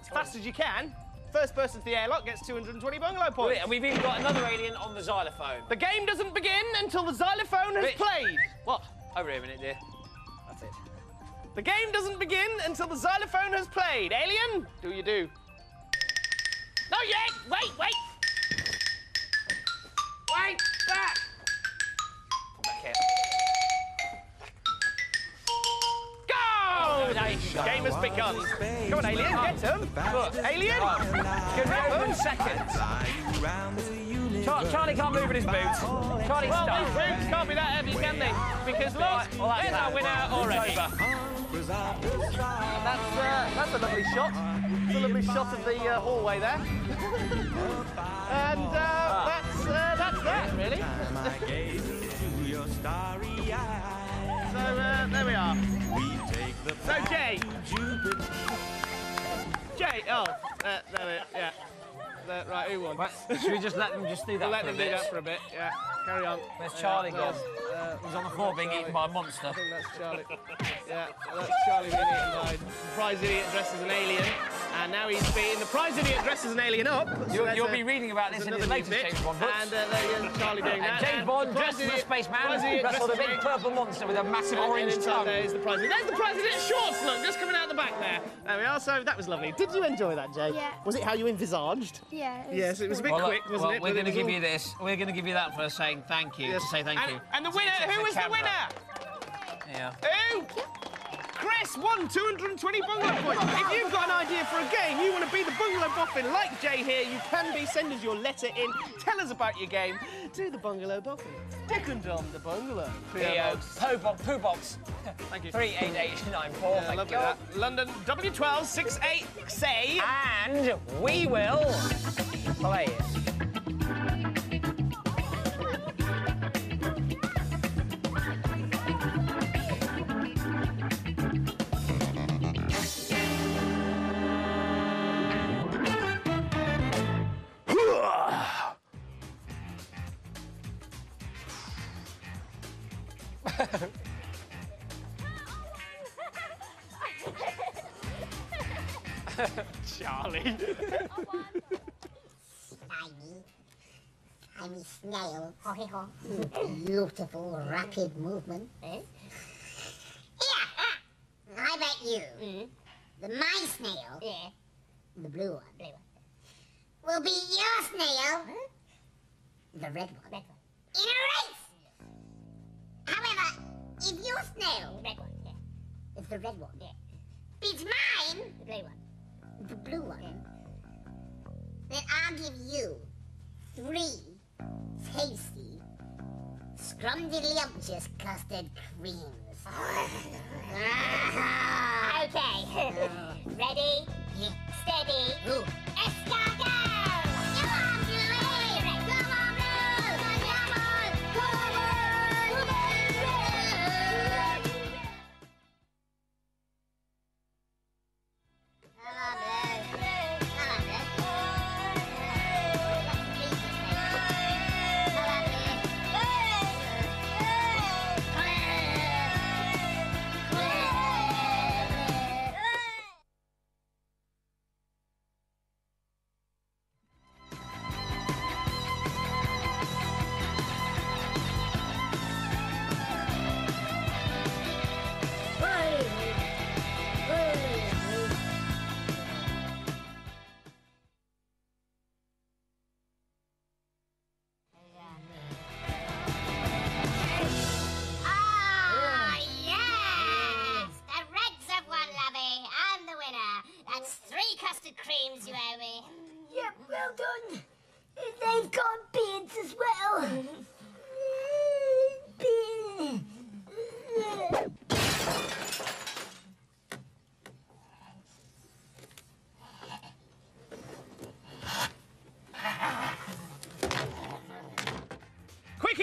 as fast as you can. First person to the airlock gets two hundred twenty Bungalow points. And we've even got another alien on the xylophone. The game doesn't begin until the xylophone has Rich. played. What? Over here a minute, dear. That's it. The game doesn't begin until the xylophone has played. Alien, do you do? No, yeah. Wait, wait. Wait, back. Back here. Go! The game has begun. Come on, alien, get him. Look, alien. Get round seconds. Char Charlie can't move in his boots. Charlie's well, stuck. These boots can't be that heavy, can they? Because look, there's our winner already. That's, uh, that's a lovely shot. That's a lovely shot of the uh, hallway there. And uh, that's, uh, that's that, really. So, uh, there we are. So, Jay. Jay, oh, uh, there we are, yeah. Uh, right, who won? Should we just let them just do that? We'll let them do that for a bit, yeah. Carry on. Where's Charlie yeah, gone? Uh, He's on the floor being Charlie. eaten by a monster. I think that's Charlie. Yeah, that's Charlie being eaten by a prize idiot dressed as an alien. And now he's beaten the prize idiot dressed as an alien up. So you'll a, be reading about this in his latest bit. James Bond books. And uh, Charlie doing that. And James and Bond dressed as a spaceman, wrestled a big purple monster with a massive and orange tongue. There's the prize idiot. There's the prize idiot shorts, look, just coming out the back there. There we are, so that was lovely. Did you enjoy that, Jay? Yeah. Was it how you envisaged? Yeah. It yes, it was a bit well, quick, wasn't well, it? We're going to give all... you this. We're going to give you that for saying thank you, yes. to say thank and, you. And the winner, who was the winner? Yeah. Who? Chris won two hundred twenty bungalow points. If you've got an idea for a game, you want to be the Bungalow Boffin like Jay here, you can be. Send us your letter in. Tell us about your game to the Bungalow Boffin. Dick and Dom the Bungalow. P O Poo Box. Poo Box. Thank you. three eight eight nine four. Yeah, thank you. That. London W one two six eight. And we will play it. Charlie. Snaggy. I'm a snail. Beautiful, rapid movement. Eh? Yeah. I bet you. Mm. The my snail. Yeah. The blue one. Blue one. Will be your snail. Huh? The red one. Red one. In a race. Yeah. However, if your snail. The red one. Yeah. It's the red one. Yeah. Beats mine. The blue one. The blue one. Yeah. Then I'll give you three tasty, scrumdiddlyumptious custard creams. Okay. Ready, steady, Ooh. Escargot!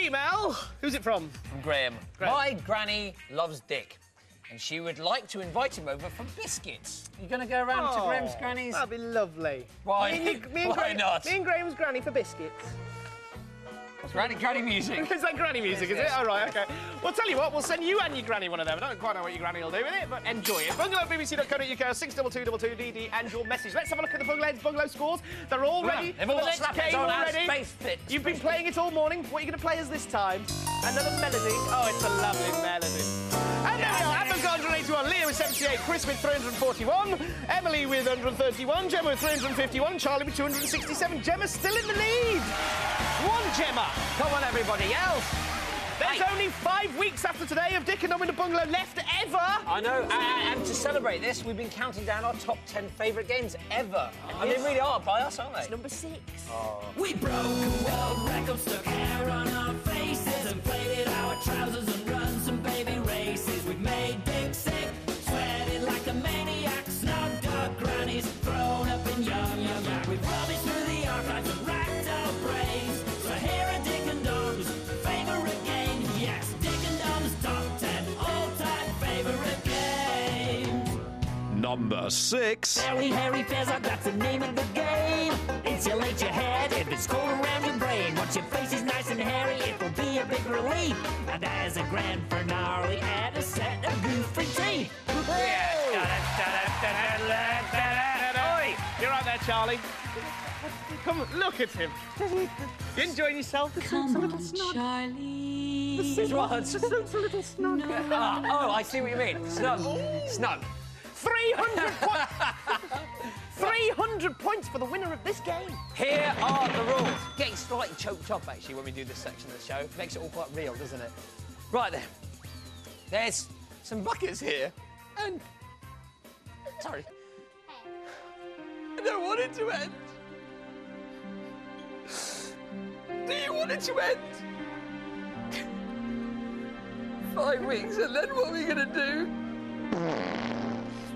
Email. Who's it from? From Graham. Graham. My granny loves Dick, and she would like to invite him over for biscuits. Are you going to go around oh, to Graham's granny's? That'd be lovely. Why? Me and, me and Why Graham, not? Me and Graham's granny for biscuits. Granny, granny music. Is that granny music? Is it? All right, okay. Well, tell you what, we'll send you and your granny one of them. I don't quite know what your granny will do with it, but enjoy it. bungalow b b c dot co dot u k six two two two D D and your message. Let's have a look at the bungalow's bungalow scores. They're all ready. They've all got slappers on our space fit. You've been playing it all morning. What are you going to play us this time? Another melody. Oh, it's a lovely melody. And there we are. Adam with one hundred eighty-one, Leah with seventy-eight, Chris with three hundred forty-one, Emily with one hundred thirty-one, Gemma with three hundred fifty-one, Charlie with two hundred sixty-seven. Gemma's still in the lead. One Gemma. Come on, everybody else. There's Aye. only five weeks after today of Dick and Dom in the Bungalow left ever. I know, and, and to celebrate this, we've been counting down our top ten favourite games ever. Oh, and yes. they really are by us, aren't they? It's number six. Oh. We broke a world record, stuck hair on our faces, and played in our trousers and run some baby races. We made Dick sick, sweated like a maniac, snogged our grannies, thrown up in Yum Yum Yak. We rubbished through the archives and racked our brains. Number six. Hairy, hairy peasant, that's the name of the game. Insulate your head if it's cold around your brain. Once your face is nice and hairy, it will be a big relief. And as a grand finale, add a set of goofy teeth. Yeah. Come on, look at him. You enjoying yourself? This Come looks a little on, snug. Charlie. This is what? This looks a little snug. No. Ah, oh, I see what you mean. Snug. Snug. three hundred points. three hundred points for the winner of this game. Here are the rules. Getting slightly choked up, actually, when we do this section of the show. Makes it all quite real, doesn't it? Right then. There's some buckets here. And... Sorry. I don't want it to end. Do you want it to end? Five weeks, and then what are we going to do?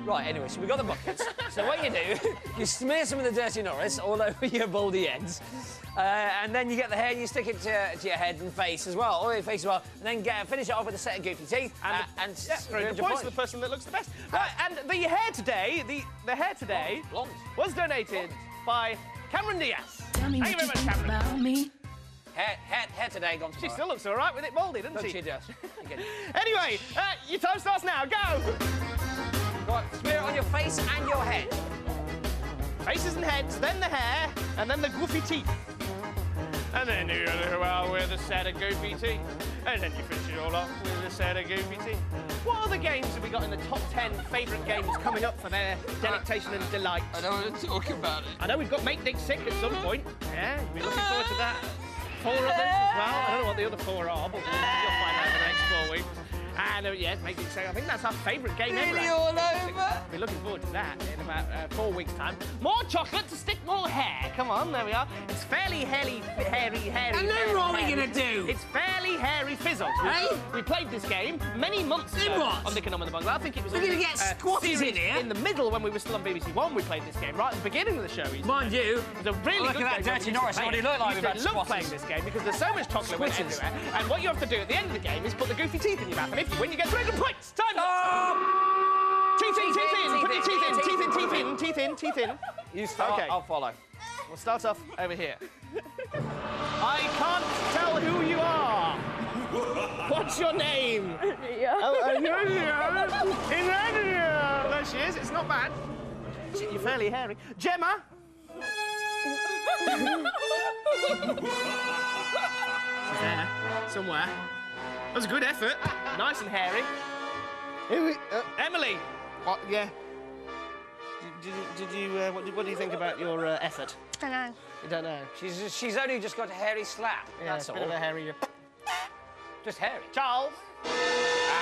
Right, anyway, so we've got the buckets. So what you do, you smear some of the dirty Norris all over your baldy ends, uh, and then you get the hair, you stick it to, to your head and face as well, all your face as well, and then get, finish it off with a set of goofy teeth, and, uh, the, and yeah, screw the points to the person that looks the best. Uh, right, and the hair today, the, the hair today blonde, blonde. was donated blonde. by Cameron Diaz. Thank you very much, Cameron. About me. Hair, hair, hair today gone tomorrow. She still looks all right with it baldy, doesn't she? She does. Anyway, uh, your time starts now. Go! Right, smear it on your face and your head. Faces and heads, then the hair, and then the goofy teeth. And then you go out with a set of goofy teeth. And then you finish it all off with a set of goofy teeth. What other games have we got in the top ten favourite games coming up for their delectation and delight? I don't want to talk about it. I know we've got Make Dick Sick at some point. Yeah, we've been looking forward to that. Four of them as well. I don't know what the other four are, but we'll find out in the next four weeks. And uh, yes, Make Dick Sick. I think that's our favourite game ever. Really all over. We're looking forward to that in about uh, four weeks' time. More chocolate to stick more hair. Come on, there we are. It's fairly hairy, hairy, hairy. And then what are we going to do? It's fairly hairy fizzle. Hey? We played this game many months ago. In what? On Dick and Dom in the Bungalow. I think it was. We're going to get uh, squatters in here. In the middle, when we were still on B B C One, we played this game right at the beginning of the show. Mind to. you, it was a really look good at that game dirty Norris. What do you look like? We love playing this game because there's so much chocolate everywhere. And what you have to do at the end of the game is put the goofy teeth in your mouth. And if you win, you get three hundred points. Time up! Teeth in, teeth in, put your teeth in, teeth in, teeth in, teeth in, teeth in. You start, okay. I'll follow. We'll start off over here. I can't tell who you are. What's your name? Yeah. Oh, in radio. There she is, it's not bad. You're fairly hairy. Gemma? She's there now, somewhere. That was a good effort. Nice and hairy. Here we, uh, Emily. What? Yeah. Did, did, did you? Uh, what, what do you think about your uh, effort? I don't know. You don't know. She's just, she's only just got a hairy slap. Yeah, that's all. A bit of a hairy. Just hairy. Charles. Ah.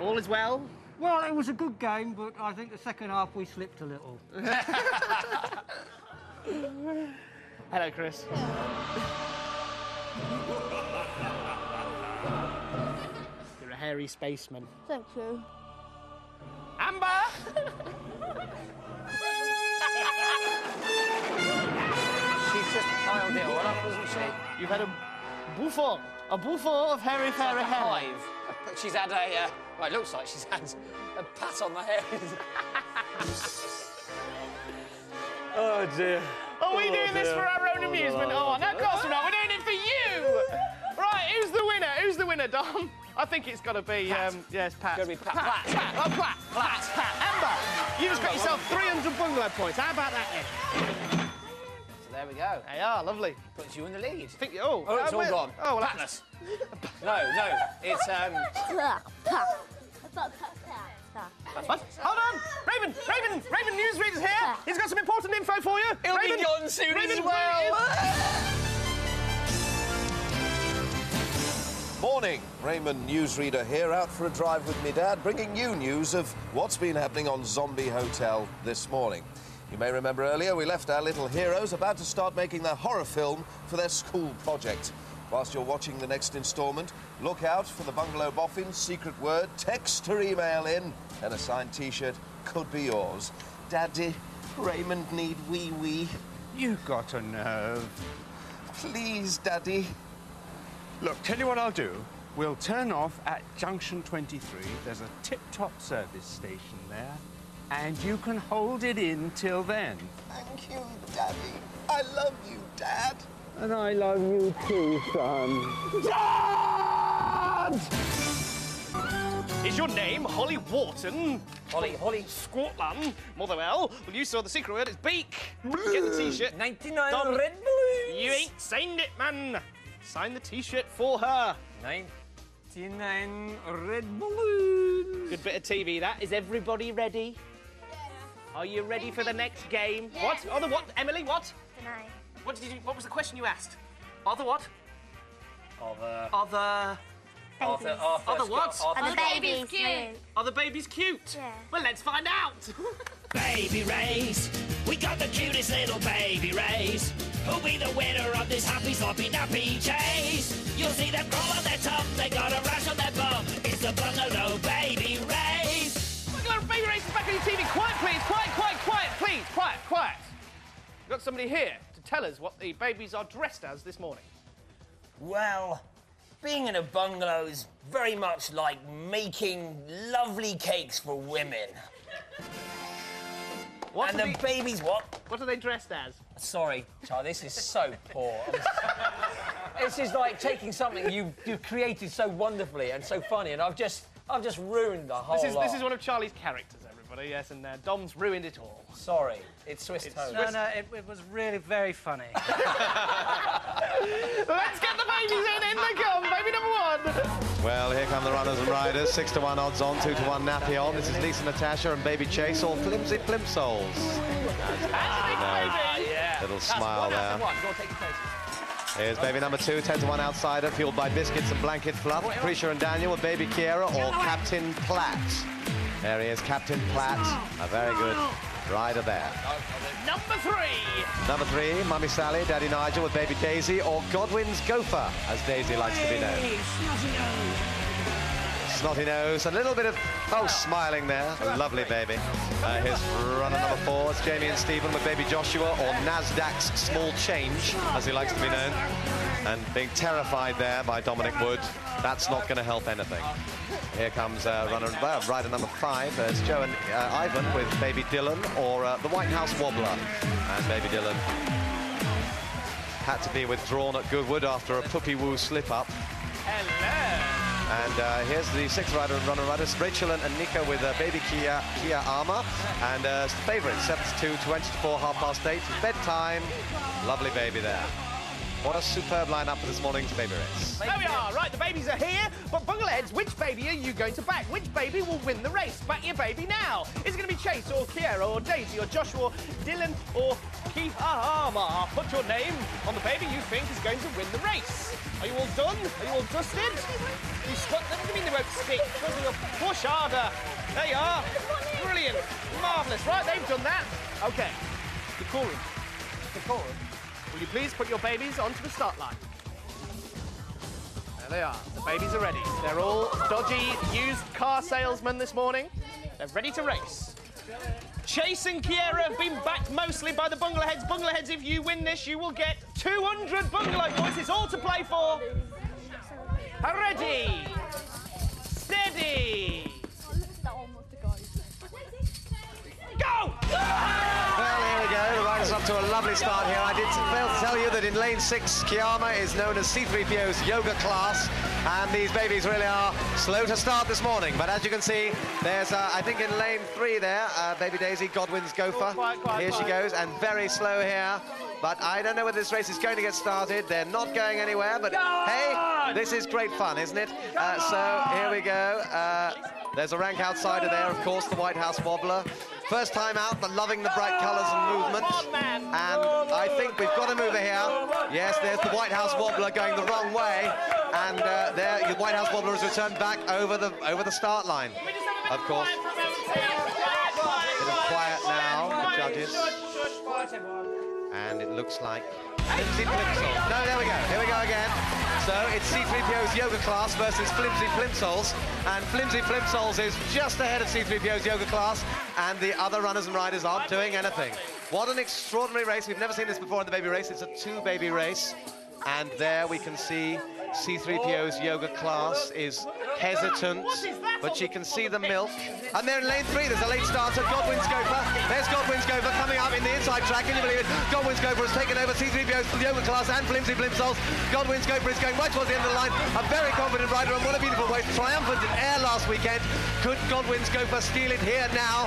All is well. Well, it was a good game, but I think the second half we slipped a little. Hello, Chris. You're a hairy spaceman. Thank you. Amber! She's just piled it all up, hasn't she? You've had a bouffant, a bouffant of hairy, hairy hair. She's had a, uh, well, it looks like she's had a pat on the head. Oh, dear. Are we oh, doing dear. this for our own amusement? Oh, no, of course we're not. We're doing it for you. Right, who's the winner? Who's the winner, Dom? I think it's got to be, Pat. um, yes, Pat. It's got to be Pat. Pat. Pat. Pat. Oh, Pat. Pat. Pat. Pat. Amber, you just got yourself three hundred bungalow points. How about that, then? So there we go. They are lovely. Puts you in the lead. I think you. Oh, oh, it's um, all we're... gone. Oh, well, Patness. No, no, it's um. That's fun. Hold on! Raymond! Raymond! Raymond Newsreader's here! He's got some important info for you! It'll Raymond, be gone soon Raymond as well! Morning! Raymond Newsreader here, out for a drive with me dad, bringing you news of what's been happening on Zombie Hotel this morning. You may remember earlier we left our little heroes about to start making their horror film for their school project. Whilst you're watching the next instalment, look out for the Bungalow Boffin's secret word, text or email in, and a signed T-shirt could be yours. Daddy, Raymond need wee-wee. You got a nerve. Please, Daddy. Look, tell you what I'll do. We'll turn off at Junction twenty-three. There's a tip-top service station there, and you can hold it in till then. Thank you, Daddy. I love you, Dad. And I love you too, son. Dad! Is your name Holly Wharton? Holly, Holly. Squatland, Motherwell. Well, you saw the secret word, it's beak. Get the T-shirt. ninety-nine Dom, red balloons. You ain't signed it, man. Sign the T-shirt for her. ninety-nine red balloons. Good bit of T V, that. Is everybody ready? Yeah. Are you ready for the next game? Yeah. What? Are the what? Emily, what? Deny. What did you, what was the question you asked? Are the what? Other. Other. Arthur, Arthur, Arthur, what? Arthur. Are the babies cute? Are the babies cute? Yeah. Well, let's find out. Baby Race, we got the cutest little baby race. Who'll be the winner of this happy, sloppy, nappy chase? You'll see them crawl on their top, they got a rash on their bum. It's the Bungalow Baby Race. Oh my God, Baby Race is back on your T V. Quiet, please, quiet, quiet, quiet, please, quiet, quiet. We've got somebody here to tell us what the babies are dressed as this morning. Well, being in a bungalow is very much like making lovely cakes for women. What and the they... babies, what? What are they dressed as? Sorry, Charlie, this is so poor. This is like taking something you you created so wonderfully and so funny, and I've just I've just ruined the whole. This is lot. This is one of Charlie's characters, everybody. Yes, and uh, Dom's ruined it all. Sorry, it's Swiss toast. No, no, it, it was really very funny. Let's get the babies in. In they come, baby number one. Well, here come the runners and riders. Six to one odds on, two to one nappy on. This is Lisa, Natasha, and baby Chase, all flimsy flimsols. Ah, baby. Yeah. Little That's smile there. One. Go take your places. Here's baby number two, ten to one outsider, fueled by biscuits and blanket fluff. Oh, Preacher and Daniel, with baby Kiera, or Captain Platt. There he is, Captain Platt. A very good rider there. Number three. Number three, Mummy Sally, Daddy Nigel with baby Daisy, or Godwin's Gopher, as Daisy likes to be known. Snotty nose. Snotty nose, a little bit of, oh, smiling there. A lovely baby. Uh, here's runner number four. It's Jamie and Stephen with baby Joshua, or Nasdaq's Small Change, as he likes to be known. And being terrified there by Dominic Wood. That's not going to help anything. Here comes uh, runner, uh, rider number five. There's Joe and uh, Ivan with baby Dylan, or uh, the White House Wobbler. And baby Dylan had to be withdrawn at Goodwood after a poopy woo slip-up. Hello! And uh, here's the sixth rider and runner riders, Rachel and Anika with uh, baby Kia, Kia Armour. And uh, favourite, seven to two, twenty to four, half past eight. Bedtime. Lovely baby there. What a superb lineup for this morning's Baby Race. There we are. Right, the babies are here. But Bungalow Heads, which baby are you going to back? Which baby will win the race? Back your baby now. Is it going to be Chase or Kiera or Daisy or Joshua, Dylan or Keith Ahama? Put your name on the baby you think is going to win the race. Are you all done? Are you all dusted? You stuck them? What do you mean they won't stick? Because of your push harder. There you are. Brilliant. Marvellous. Right, they've done that. OK. The decorum. Decorum. Will you please put your babies onto the start line? There they are. The babies are ready. They're all dodgy used car salesmen this morning. They're ready to race. Chase and Kiera have been backed mostly by the Bungalow Heads. Bungalow Heads, if you win this, you will get two hundred Bungalow points. It's all to play for. Ready. Steady. Go! Well, here we go. The rider's up to a lovely start here. I did fail to tell you that in lane six, Kiama is known as C three P O's yoga class, and these babies really are slow to start this morning. But as you can see, there's, uh, I think, in lane three there, uh, baby Daisy, Godwin's Gopher. Oh, quiet, quiet, here quiet. She goes, and very slow here. But I don't know whether this race is going to get started. They're not going anywhere, but hey, this is great fun, isn't it? Uh, so here we go. Uh, there's a rank outsider there, of course, the White House Wobbler. First time out, but loving the bright colours and movement. And I think we've got a mover here. Yes, there's the White House Wobbler going the wrong way. And uh, there, the White House Wobbler has returned back over the over the start line. Of course. A bit of quiet now, the judges. And it looks like... Flimsy Plimsolls. No, there we go. Here we go again. So it's C three P O's yoga class versus Flimsy Plimsolls. And Flimsy Plimsolls is just ahead of C three P O's yoga class. And the other runners and riders aren't doing anything. What an extraordinary race. We've never seen this before in the baby race. It's a two-baby race. And there we can see C three P O's yoga class is hesitant, but she can see the milk. And they're in lane three. There's a late starter, Godwin's Gopher. There's Godwin's Gopher coming up in the inside track. Can you believe it? Godwin's Gopher has taken over C three P O's yoga class and Flimsy Blimsols. Godwin's Gopher is going right towards the end of the line. A very confident rider, and what a beautiful way. Triumphant in air last weekend. Could Godwin's Gopher steal it here now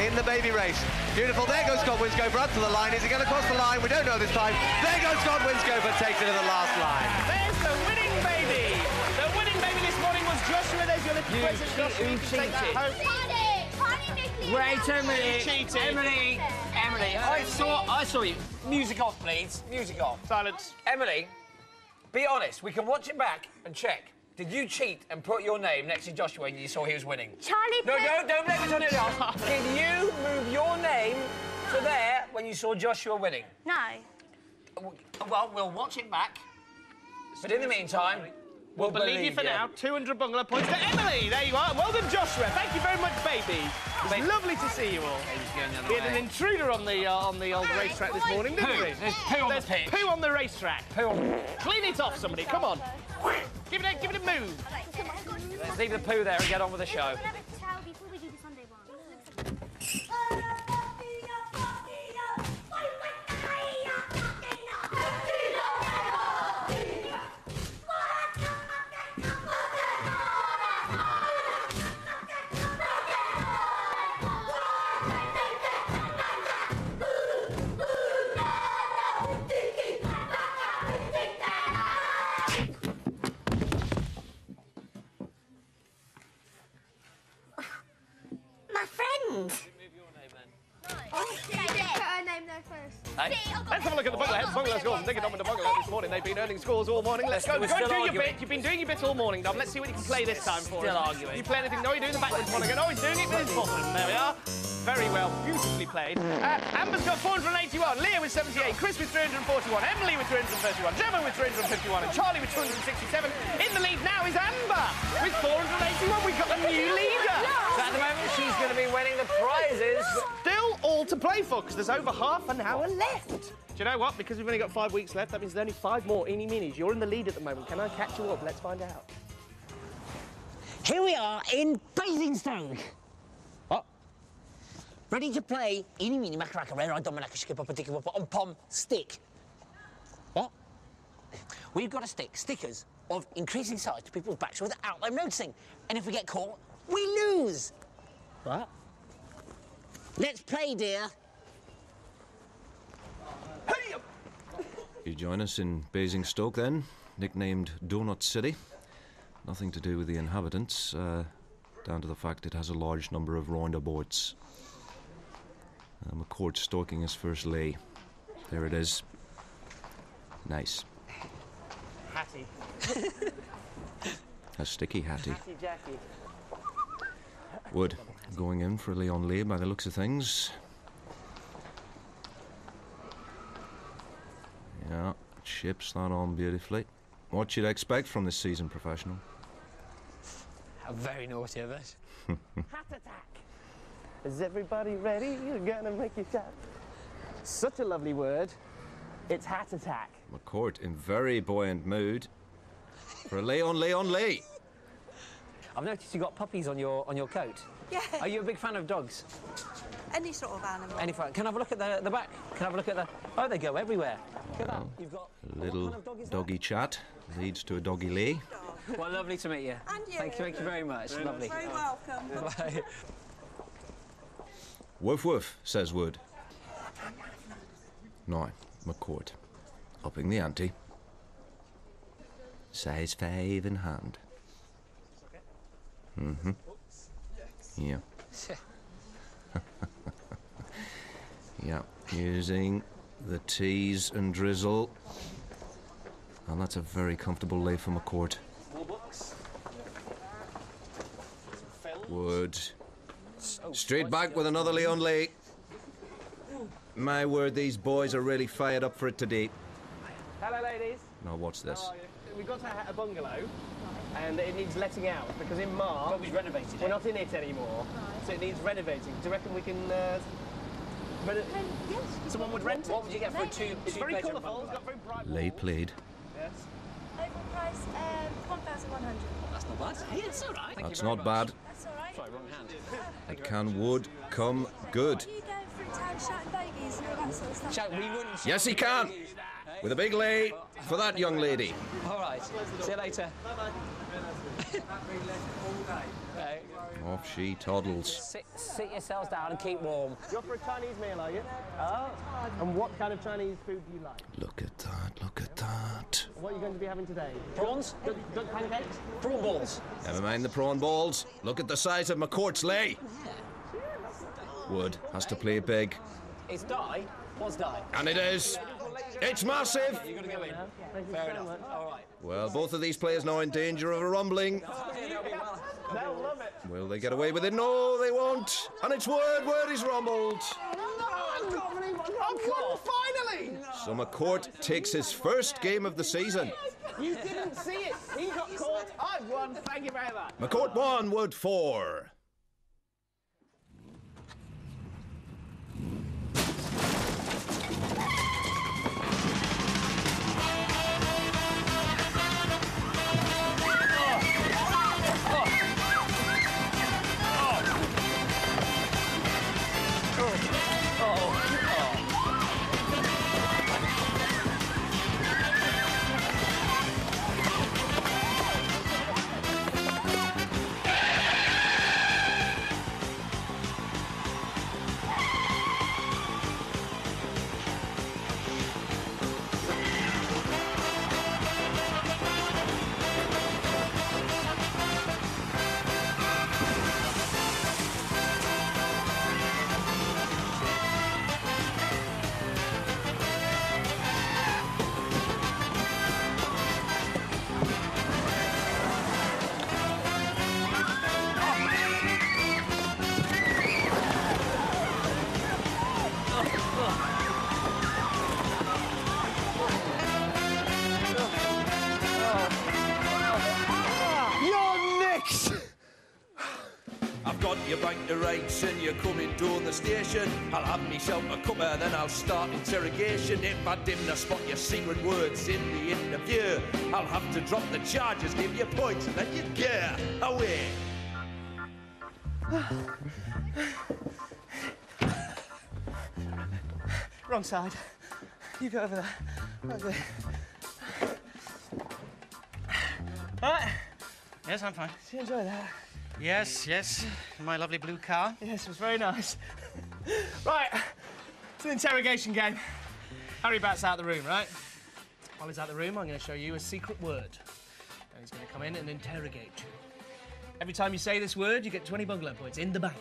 in the Baby Race? Beautiful, there goes Godwin's Gopher up to the line. Is he going to cross the line? We don't know this time. There goes Godwin's Gopher, takes it to the last line. There's the winning baby. The winning baby this morning was Joshua. There's your little present, Joshua. You cheated. Wait, Emily. Cheated. Emily. Emily. I saw, I saw you. Music off, please. Music off. Silence. Emily, be honest. We can watch it back and check. Did you cheat and put your name next to Joshua when you saw he was winning? Charlie... No, no, don't let me turn it off. Did you move your name to there when you saw Joshua winning? No. Well, we'll watch it back. But in the meantime, we'll, we'll believe, believe you for yeah. now. two hundred bungalow points to Emily. There you are. Well done, Joshua. Thank you very much, baby. It's baby. Lovely to see you all. We had an intruder on the uh, on the old racetrack this morning, didn't we? There's poo on There's the pitch. poo on the racetrack. Poo on... Clean it off, somebody. Come on. Give it a, give it a move. Let's leave the poo there and get on with the show. Let's have a look at the Bungalow's. Bungalow's scores. Dick and Dom in the Bungalow this morning. They've been earning scores all morning. Let's go. Go and do your bit. You've been doing your bit all morning, Dom. Let's see what you can play this time for us. Still arguing. You play anything? No, you're doing the backwards one again. Oh, he's doing it with his bottom. There we are. Very well. Beautifully played. Uh, Amber's got four hundred eighty-one. Leah with seventy-eight. Chris with three hundred forty-one. Emily with three hundred thirty-one. Gemma with three hundred fifty-one. And Charlie with two hundred sixty-seven. In the lead now is Amber with four hundred eighty-one. We've got the new leader. So at the moment, she's going to be winning the prizes. Still all to play for, because there's over half an hour left. Do you know what? Because we've only got five weeks left, that means there's only five more Eeny Meenies. You're in the lead at the moment. Can I catch you up? Let's find out. Here we are in Basingstoke. What? Ready to play Eeny Meeny Macaraka Rare I Dominaka Skip Up a Dicky Wopper on Pom Stick. What? We've got to stick stickers of increasing size to people's backs without them noticing. And if we get caught, we lose. What? Let's play, dear. You join us in Basingstoke, then, nicknamed Donut City. Nothing to do with the inhabitants, uh, down to the fact it has a large number of roundabouts. Uh, McCourt stalking his first lay. There it is. Nice. Hattie. A sticky Hattie. Hattie Jackie. Wood going in for a lay on lay by the looks of things. Yeah, chips that on beautifully. What you'd expect from this seasoned professional. How very naughty of us. Hat attack. Is everybody ready? You're gonna make it up. Such a lovely word. It's hat attack. McCourt in very buoyant mood for a lay on lay on lay. I've noticed you got puppies on your on your coat. Yeah. Are you a big fan of dogs? Any sort of animal. Any fun. Can I have a look at the, the back? Can I have a look at the... Oh, they go everywhere. Look well, at that. You've got... A little what kind of dog doggy that? Chat leads to a doggy lay. Dog. Well, lovely to meet you. And you. Thank you, thank you very much. Very lovely. Very welcome. Bye. Woof woof, says Wood. Now, McCourt, upping the ante. Size five in hand. Mm-hmm. Yeah. Yeah, using the tease and drizzle. And that's a very comfortable lay for McCourt. Wood. Straight back with another lay on lay. My word, these boys are really fired up for it today. Hello, ladies. Now, watch this. We've got a, a bungalow, and it needs letting out, because in March... Well, we've renovated it. We're not in it anymore, so it needs renovating. Do you reckon we can... Uh, But it, yes, someone would rent it. What would you get for a two, two bedroom? It's very colourful. It's got very bright walls. Lay played. Yes. Overpriced Yes, um, one thousand one hundred. That's not bad. Hey, that's all right. Thank that's not much. Bad. That's all right. Sorry, wrong hand. It can would come good. You go through town shouting babies and all that sort of stuff. Shout, we wouldn't shout. Yes, he can. With a big lay for that young lady. All right. See you later. Off she toddles. Sit, sit yourselves down and keep warm. You're for a Chinese meal, are you? Oh. And what kind of Chinese food do you like? Look at that, look at that. What are you going to be having today? Prawns? Duck, duck pancakes? Prawn balls? Never mind the prawn balls. Look at the size of McCourt's lay. Wood has to play big. It's die. What's die? And it is. It's massive. You're going to go in. Thank you Fair so enough. All right. Well, both of these players now in danger of a rumbling. They'll love it. Will they get away with it? No, they won't. And it's Word. Word is rumbled. No, I can't believe I finally. No. So McCourt takes his first game of the season. You didn't see it. He got caught. I won. Thank you very much. McCourt won. Wood four. You're coming down the station. I'll have myself a cuppa, then I'll start interrogation. If I didn't spot your secret words in the interview, I'll have to drop the charges, give you points, and then you get away. Wrong side. You go over there. Over there. All right. Yes, I'm fine. Did you enjoy that? Yes, yes, my lovely blue car. Yes, it was very nice. Right, it's an interrogation game. Harry Bat's out the room, right? While he's out the room, I'm going to show you a secret word. And he's going to come in and interrogate you. Every time you say this word, you get twenty bungalow points in the bank.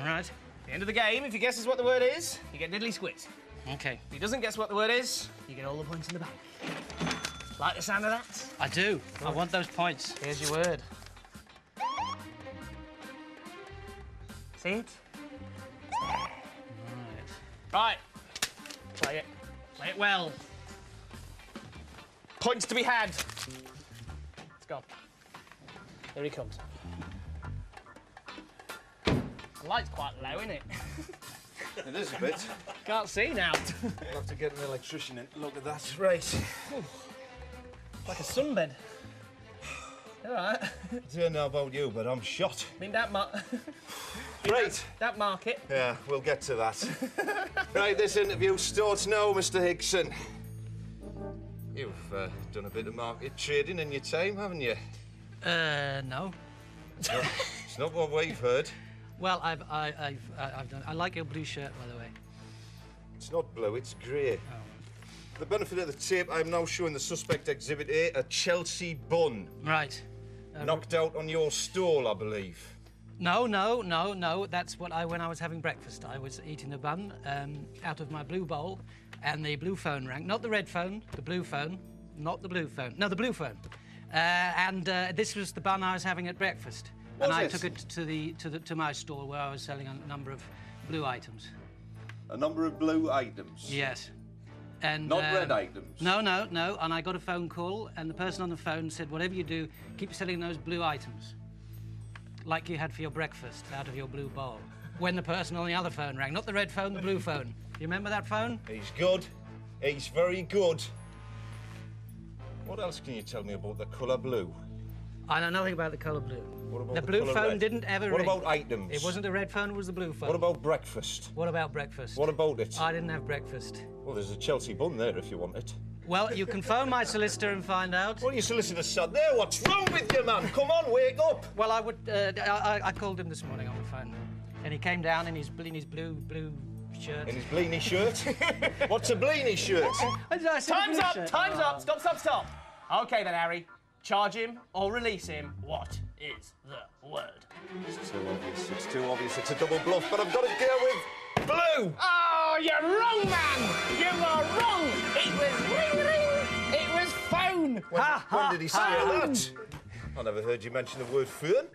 All right. At the end of the game, if he guesses what the word is, you get diddly squit. OK. If he doesn't guess what the word is, you get all the points in the bank. Like the sound of that? I do. Good. I want those points. Here's your word. See it? Right. Right. Play it. Play it well. Points to be had. It's gone. Here he comes. The light's quite low, isn't it? It is a bit. Can't see now. I'll have to get an electrician in. Look at that. Right. Ooh. Like a sunbed. All right. I don't know about you, but I'm shot. I mean, that much. Right. That market. Yeah, we'll get to that. Right, this interview starts now, Mister Higson. You've uh, done a bit of market trading in your time, haven't you? Uh, no. No, it's not what we've heard. Well, I've, I, I've, I've done. I like your blue shirt, by the way. It's not blue; it's grey. Oh. For the benefit of the tape, I'm now showing the suspect Exhibit A, a Chelsea bun. Right. Uh, Knocked out on your stall, I believe. No, no, no, no. That's what I, when I was having breakfast, I was eating a bun um, out of my blue bowl, and the blue phone rang. Not the red phone, the blue phone. Not the blue phone. No, the blue phone. Uh, and uh, this was the bun I was having at breakfast. What and I this? took it to the, to the to my store where I was selling a number of blue items. A number of blue items? Yes. And, Not um, red items? No, no, no. And I got a phone call, and the person on the phone said, whatever you do, keep selling those blue items. Like you had for your breakfast out of your blue bowl. When the person on the other phone rang. Not the red phone, the blue phone. You remember that phone? He's good. He's very good. What else can you tell me about the colour blue? I know nothing about the colour blue. What about the, the blue phone red? Didn't ever What ring. About items? It wasn't a red phone, it was the blue phone. What about breakfast? What about breakfast? What about it? I didn't have breakfast. Well, there's a Chelsea bun there if you want it. Well, you can phone my solicitor and find out. Well, your solicitor's son there, what's wrong with you, man? Come on, wake up! Well, I would... Uh, I, I called him this morning on the phone. And he came down in his, in his blue, blue... shirt. In his Bleeny shirt? What's a Bleeny shirt? Time's up! Shirt. Time's oh. up! Stop, stop, stop! OK then, Harry. Charge him or release him. What is the word? It's too obvious. It's too obvious. It's a double bluff, but I've got to deal with blue! Oh, you're wrong, man! You are wrong! It was ring, ring! It was phone! When, ha, when ha, did he say phone. that? I never heard you mention the word phone.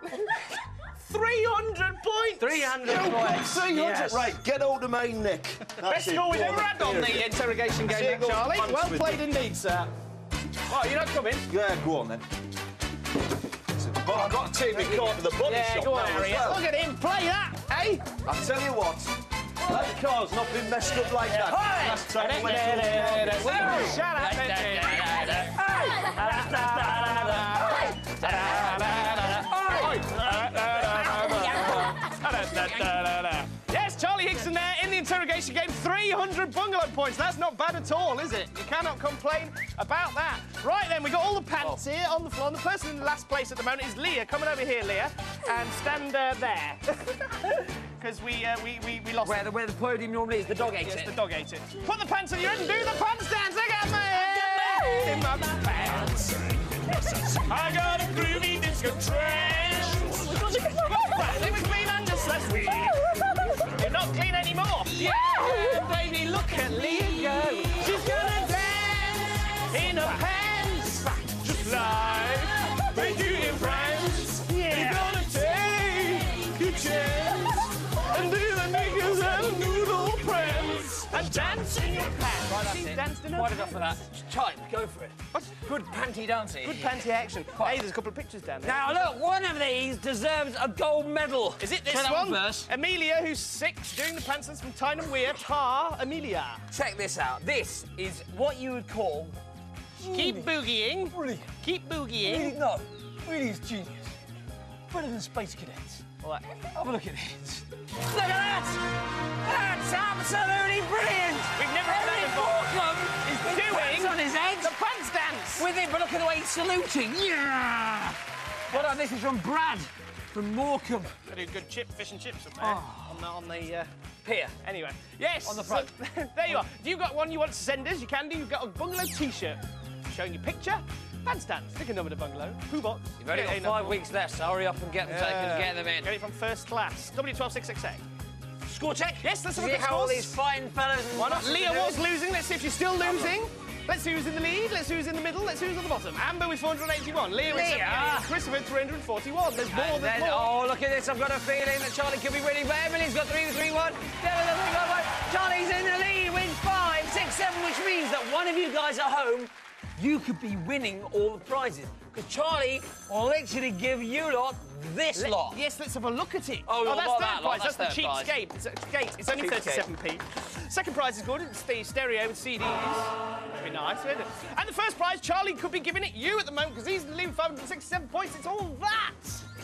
three hundred points! three hundred points! three hundred, yes. Right, get out of my neck. Best score we've ever had on the interrogation game, Charlie. Well played indeed, sir. Oh, you're not coming? Yeah, go on, then. Oh, I've got to take my car to the body yeah, shop go on, now Harry, as well. Look at him, play that, eh? I'll tell you what, that car's not been messed up like that. Last time we went to the car. Shut up, Interrogation game, three hundred bungalow points. That's not bad at all, is it? You cannot complain about that. Right then, we got all the pants oh. here on the floor. And the person in the last place at the moment is Leah. Come on over here, Leah, and stand uh, there, because we, uh, we we we lost. Where the where the podium normally is, the dog ate yes, it. The dog ate it. Put the pants on your head and do the pants dance. I got my head in my pants. I got a groovy disco trash. It was me, Landis, last week. Not clean anymore. Yeah, baby, look at Leah go. She's gonna dance in her pants, just like they do in France. Yeah. You're gonna take your chance and do the niggas and noodle prance and dance in your pants. Right, that's it. Danced in her Wide pants. Enough for that. Time, go for it. What's good panty dancing? Good panty action. Quite. Hey, there's a couple of pictures down there. Now, look, one of these deserves a gold medal. Is it this Turn one? one Amelia, who's six, doing the pants dance from Tyne and Weir. Tar, Amelia. Check this out. This is what you would call... Keep boogieing. Brilliant. Keep boogieing. Really, no, really is genius. Better than Space Cadets. All right, have a look at this. Look at that! That's absolutely brilliant! We've never had that before. Is doing on his head the pants dance with him, but look at the way he's saluting. Yeah! What well, this is from Brad from Morecambe. Pretty good chip, fish and chips up there oh. on the on the uh, pier. Anyway, yes. On the front. So, there you are. Do you got one you want to send us? You can do. You've got a bungalow T-shirt showing your picture. Pants dance, Dick and Dom in the Bungalow, Poo Box. You've only got five weeks left, so hurry up and get them yeah. taken, get them in. Get it from first class. W one two six six A. Score check? Yes, let's see look at how all these fine fellows... Why not? Leah was losing, let's see if she's still losing. Let's see who's in the lead, let's see who's in the middle, let's see who's on the bottom. Amber with four hundred eighty-one, Leah with seventy-eight, Christopher three hundred forty-one. There's more, and there's then, more. Oh, look at this, I've got a feeling that Charlie could be winning, but Emily's got three to three one. Charlie's in the lead with five, six, seven, which means that one of you guys at home you could be winning all the prizes. Because Charlie will literally give you lot this Let, lot. Yes, let's have a look at it. Oh, oh that's third that prize. That's, that's the cheapskate. It's, it's, it's only thirty-seven p. Second prize is good. It's the stereo with C Ds. That'd be nice, wouldn't it? And the first prize, Charlie could be giving it you at the moment because he's leaving five hundred sixty-seven points. It's all that.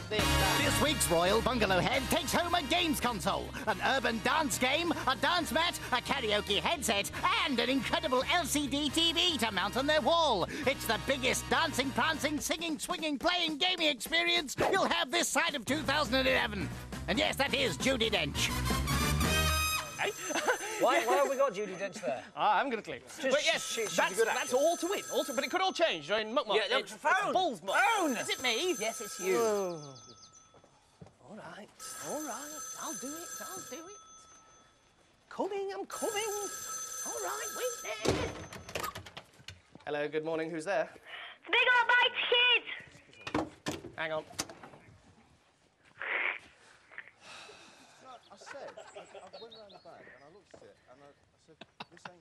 This, that. This week's Royal Bungalow Head takes home a games console, an urban dance game, a dance mat, a karaoke headset, and an incredible L C D T V to mount on their wall. It's the biggest dancing, prancing, singing, swinging, playing, gaming experience you'll have this side of two thousand eleven. And yes, that is Judi Dench. Hey? why, why have we got Judi Dench there? I haven't got a clue. But yes, she, that's, that's all to win. All to, but it could all change. I mean, Muck Muck. Yeah, it's, it's Bullsmoke. Phone! Is it me? Yes, it's you. Oh. All right, all right. I'll do it, I'll do it. Coming, I'm coming. All right, wait there. Hello, good morning. Who's there? Big old bite kid! Hang on.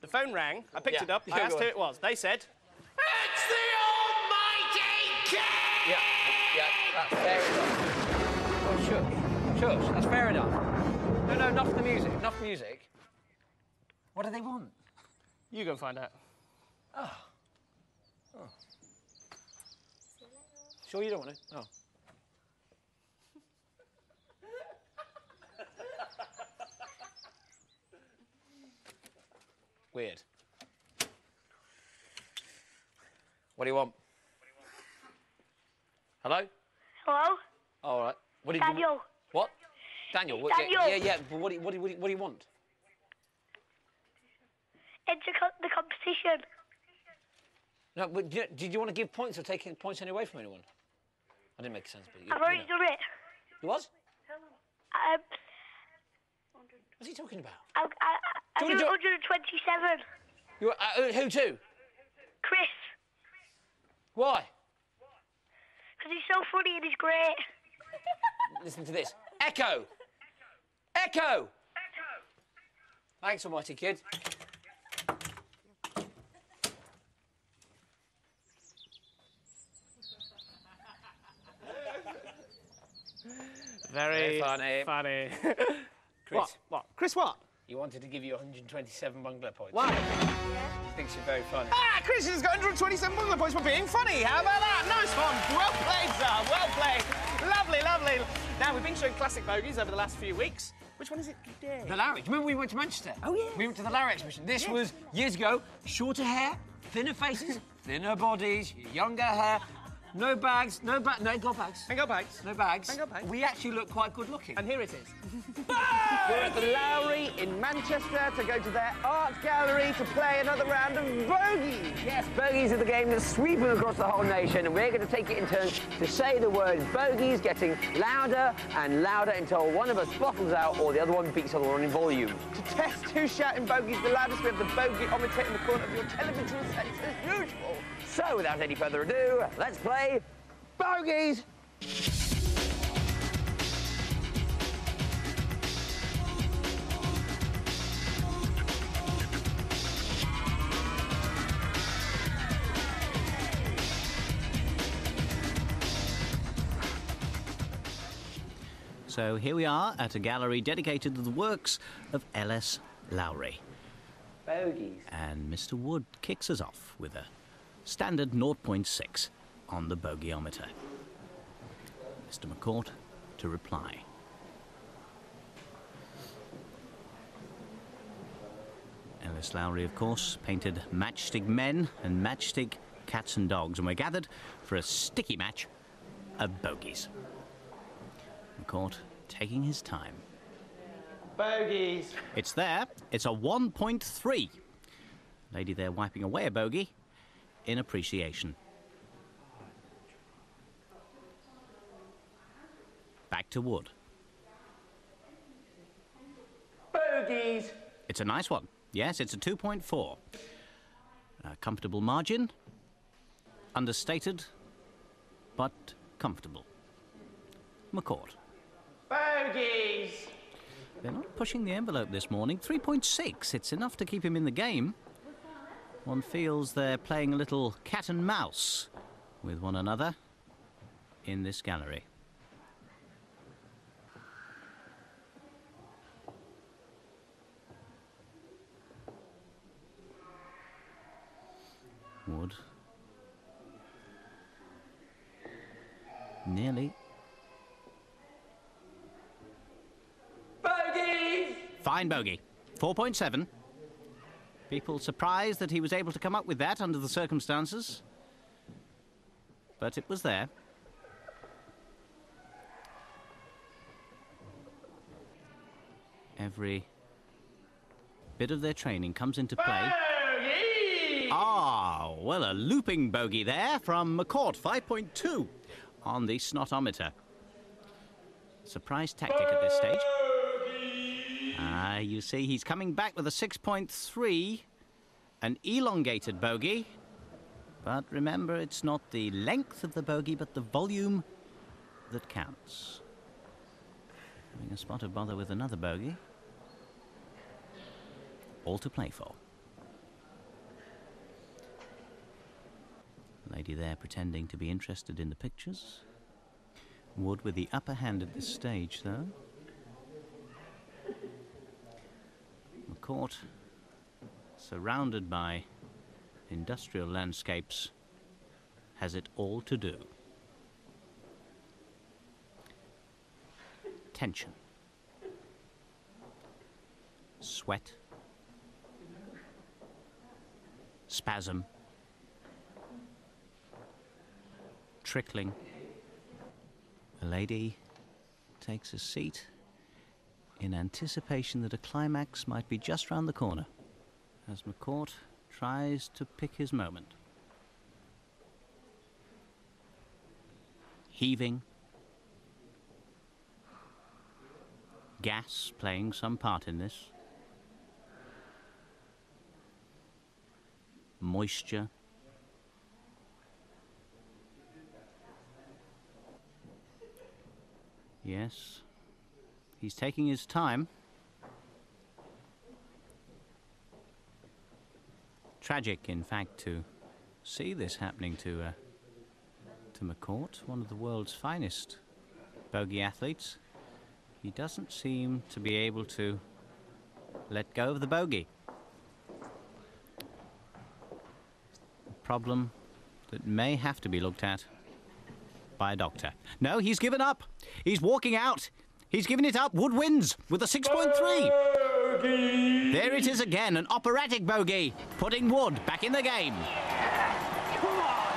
The phone rang, I picked yeah. it up, yeah, I asked who it was. They said, it's the almighty king! Yeah, yeah, that's fair enough. Oh, shush, shush, that's fair enough. No, no, enough of the music, enough of the music. What do they want? You go and find out. Oh. Oh. Oh, you don't want it? Oh. Weird. What do you want? Hello? Hello? Oh, all right. What did Daniel. You What? Daniel. What, Daniel. Yeah, yeah. But what do you, what do you, what do you want? It's a co the competition. No, but do you, did you want to give points or taking points anyway from anyone? I didn't make sense, but you, I've already you know. done it. You what? Um, What's he talking about? I, I, I do do one hundred twenty-seven. You, uh, who to? Chris. Why? Because he's so funny and he's great. Listen to this. Echo. Echo. Echo. Thanks, almighty kid. Very, Very funny. funny. Chris. What? What? Chris what? He wanted to give you one hundred twenty-seven bungalow points. Why? Yeah. He thinks you're very funny. Ah, Chris has got one hundred twenty-seven bungalow points for being funny. How about that? Nice one. Well played, sir. Well played. Lovely, lovely. Now, we've been showing classic bogeys over the last few weeks. Which one is it today? The Lowry. Do you remember we went to Manchester? Oh, yeah. We went to the Lowry exhibition. This yes. was years ago. Shorter hair, thinner faces, thinner bodies, younger hair. No bags, no bags, no, ain't got bags. Ain't got bags. No bags. Ain't got bags. We actually look quite good looking. And here it is. We're at the Lowry in Manchester to go to their art gallery to play another round of bogeys. Yes, bogeys are the game that's sweeping across the whole nation, and we're going to take it in turns to say the word bogeys, getting louder and louder until one of us bottles out or the other one beats the other one in volume. To test who's shouting bogeys the loudest, we have the bogey-ometer in the corner of your television set as usual. So, without any further ado, let's play bogeys! So, here we are at a gallery dedicated to the works of L S Lowry. Bogeys. And Mister Wood kicks us off with a standard zero point six on the bogiometer. Mister McCourt to reply. L S Lowry, of course, painted matchstick men and matchstick cats and dogs, and we're gathered for a sticky match of bogeys. McCourt taking his time. Bogeys! It's there. It's a one point three. Lady there wiping away a bogey in appreciation. Back to Wood. Bogeys! It's a nice one. Yes, it's a two point four. A comfortable margin. Understated, but comfortable. McCourt. Bogeys! They're not pushing the envelope this morning. three point six. It's enough to keep him in the game. One feels they're playing a little cat and mouse with one another in this gallery. Wood. Nearly. Bogey! Fine bogey. four point seven. People surprised that he was able to come up with that under the circumstances. But it was there. Every bit of their training comes into play. Bogey! Ah, well, a looping bogey there from McCourt, five point two on the snotometer. Surprise tactic at this stage. Ah, uh, you see, he's coming back with a six point three, an elongated bogey. But remember, it's not the length of the bogey, but the volume that counts. Having a spot of bother with another bogey. All to play for. Lady there pretending to be interested in the pictures. Wood with the upper hand at this stage, though. McCourt, surrounded by industrial landscapes, has it all to do. attention. Sweat. Spasm. Trickling. The lady takes a seat in anticipation that a climax might be just round the corner as McCourt tries to pick his moment. Heaving. Gas playing some part in this. Moisture. Yes, he's taking his time. Tragic, in fact, to see this happening to uh, to McCourt, one of the world's finest bogey athletes. He doesn't seem to be able to let go of the bogey. A problem that may have to be looked at by a doctor. No, he's given up. He's walking out. He's given it up. Wood wins with a six point three. There it is again, an operatic bogey, putting Wood back in the game. Yeah, come on.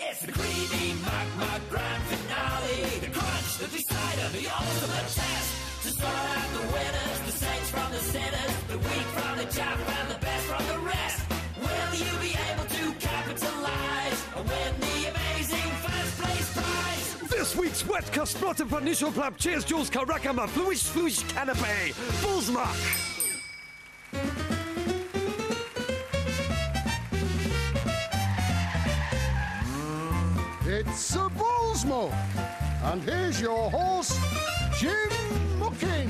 It's the greedy magma grand finale, the crunch, the decider, the ultimate test. To sort out the winners, the saints from the sinners, the weak from the jack and the best from the rest. Will you be able to capitalize and win the amazing first place prize? This week's wet Casprota Vanishal Plap Cheers Jules Karakama Fluish Fluish Canapé Bullsmoke. It's a Bullsmoke, and here's your horse, Jim Mucking.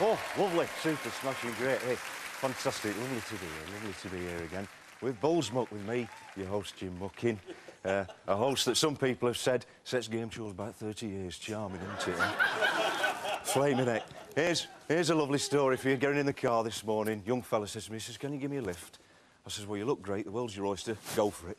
Oh, lovely, super smashing, great, hey, fantastic, lovely to be here, lovely to be here again. With Bullsmoke with me, your host, Jim Mucking, uh, a host that some people have said sets game shows back thirty years, charming, isn't it? Flaming it. Here's, here's a lovely story for you, getting in the car this morning, young fella says to me, he says, can you give me a lift? I says, well, you look great, the world's your oyster, go for it.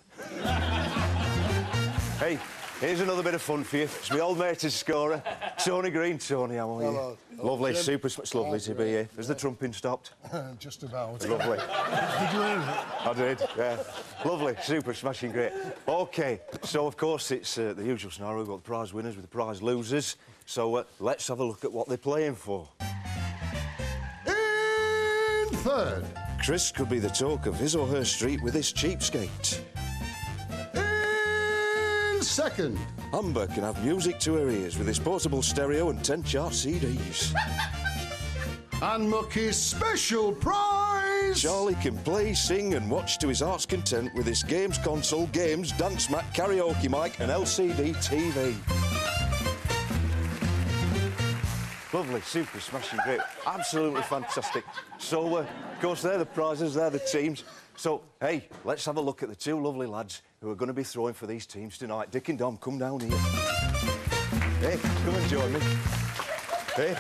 Hey, here's another bit of fun for you. It's my old mate and scorer, Tony Green. Tony, how are you? Hello. Lovely, Jim. Super. It's lovely to be here. Has the trumping stopped? Just about. Lovely. Did you hear it? I did, yeah. Lovely, super, smashing, great. OK, so, of course, it's uh, the usual scenario. We've got the prize winners with the prize losers. So uh, let's have a look at what they're playing for. In third. Chris could be the talk of his or her street with this cheapskate. Second. Amber can have music to her ears with his portable stereo and ten chart C Ds. And Mucky's special prize! Charlie can play, sing and watch to his heart's content with his games console, games, dance mat, karaoke mic and L C D T V. Lovely, super smashing, great, absolutely fantastic. So, uh, of course, they're the prizes, they're the teams. So, hey, let's have a look at the two lovely lads who are going to be throwing for these teams tonight. Dick and Dom, come down here. Hey, come and join me. Hey,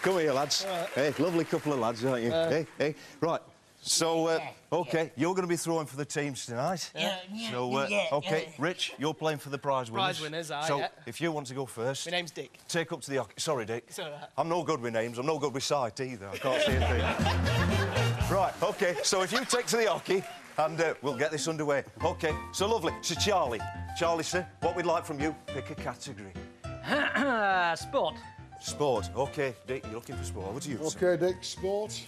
come here, lads. Right. Hey, lovely couple of lads, aren't you? Uh, hey, hey, right. So, uh, OK, you're going to be throwing for the teams tonight. Yeah, yeah. So, uh, OK, Rich, you're playing for the prize winners. Prize winners, aye, So, yeah. if you want to go first... My name's Dick. Take up to the... Sorry, Dick. It's all right. I'm no good with names. I'm no good with sight, either. I can't see anything. Right, OK, so if you take to the hockey... And uh, we'll get this underway. OK, so lovely. So, Charlie. Charlie, sir, what we'd like from you, pick a category. Sport. Sport. OK, Dick, you're looking for sport. What do you say? OK, Dick, sport.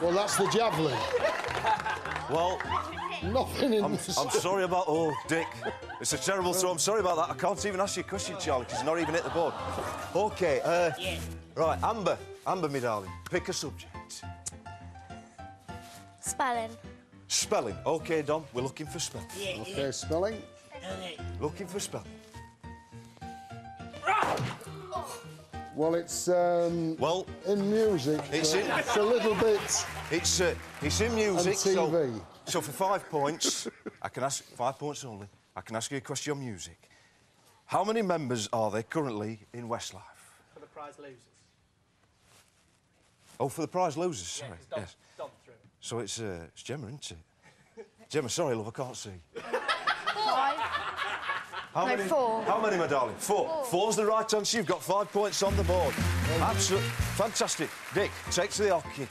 Well, that's the javelin. Well... Nothing in I'm, this. I'm sorry about... Oh, Dick. It's a terrible throw. I'm sorry about that. I can't even ask you a question, Charlie, because you've not even hit the board. OK, uh... Yeah. Right, Amber. Amber, my darling, pick a subject. Spelling. Spelling. OK, Dom, we're looking for spelling. Yeah, OK, yeah. Spelling. Okay. Looking for spelling. Oh. Well, it's, um... Well... In music. It's in... It's a little bit... It's, uh, it's in music, T V. So, so for five points, I can ask... Five points only. I can ask you a question on music. How many members are there currently in Westlife? For the prize losers. Oh, for the prize losers, sorry. Yeah, Dom, yes. Dom threw it. So it's, uh, it's Gemma, isn't it? Jim, I'm sorry, love, I can't see. Five. How no, many? Four. How many, my darling? Four. Four. Four's the right answer. You've got five points on the board. Absolutely fantastic. Dick, take to the hockey.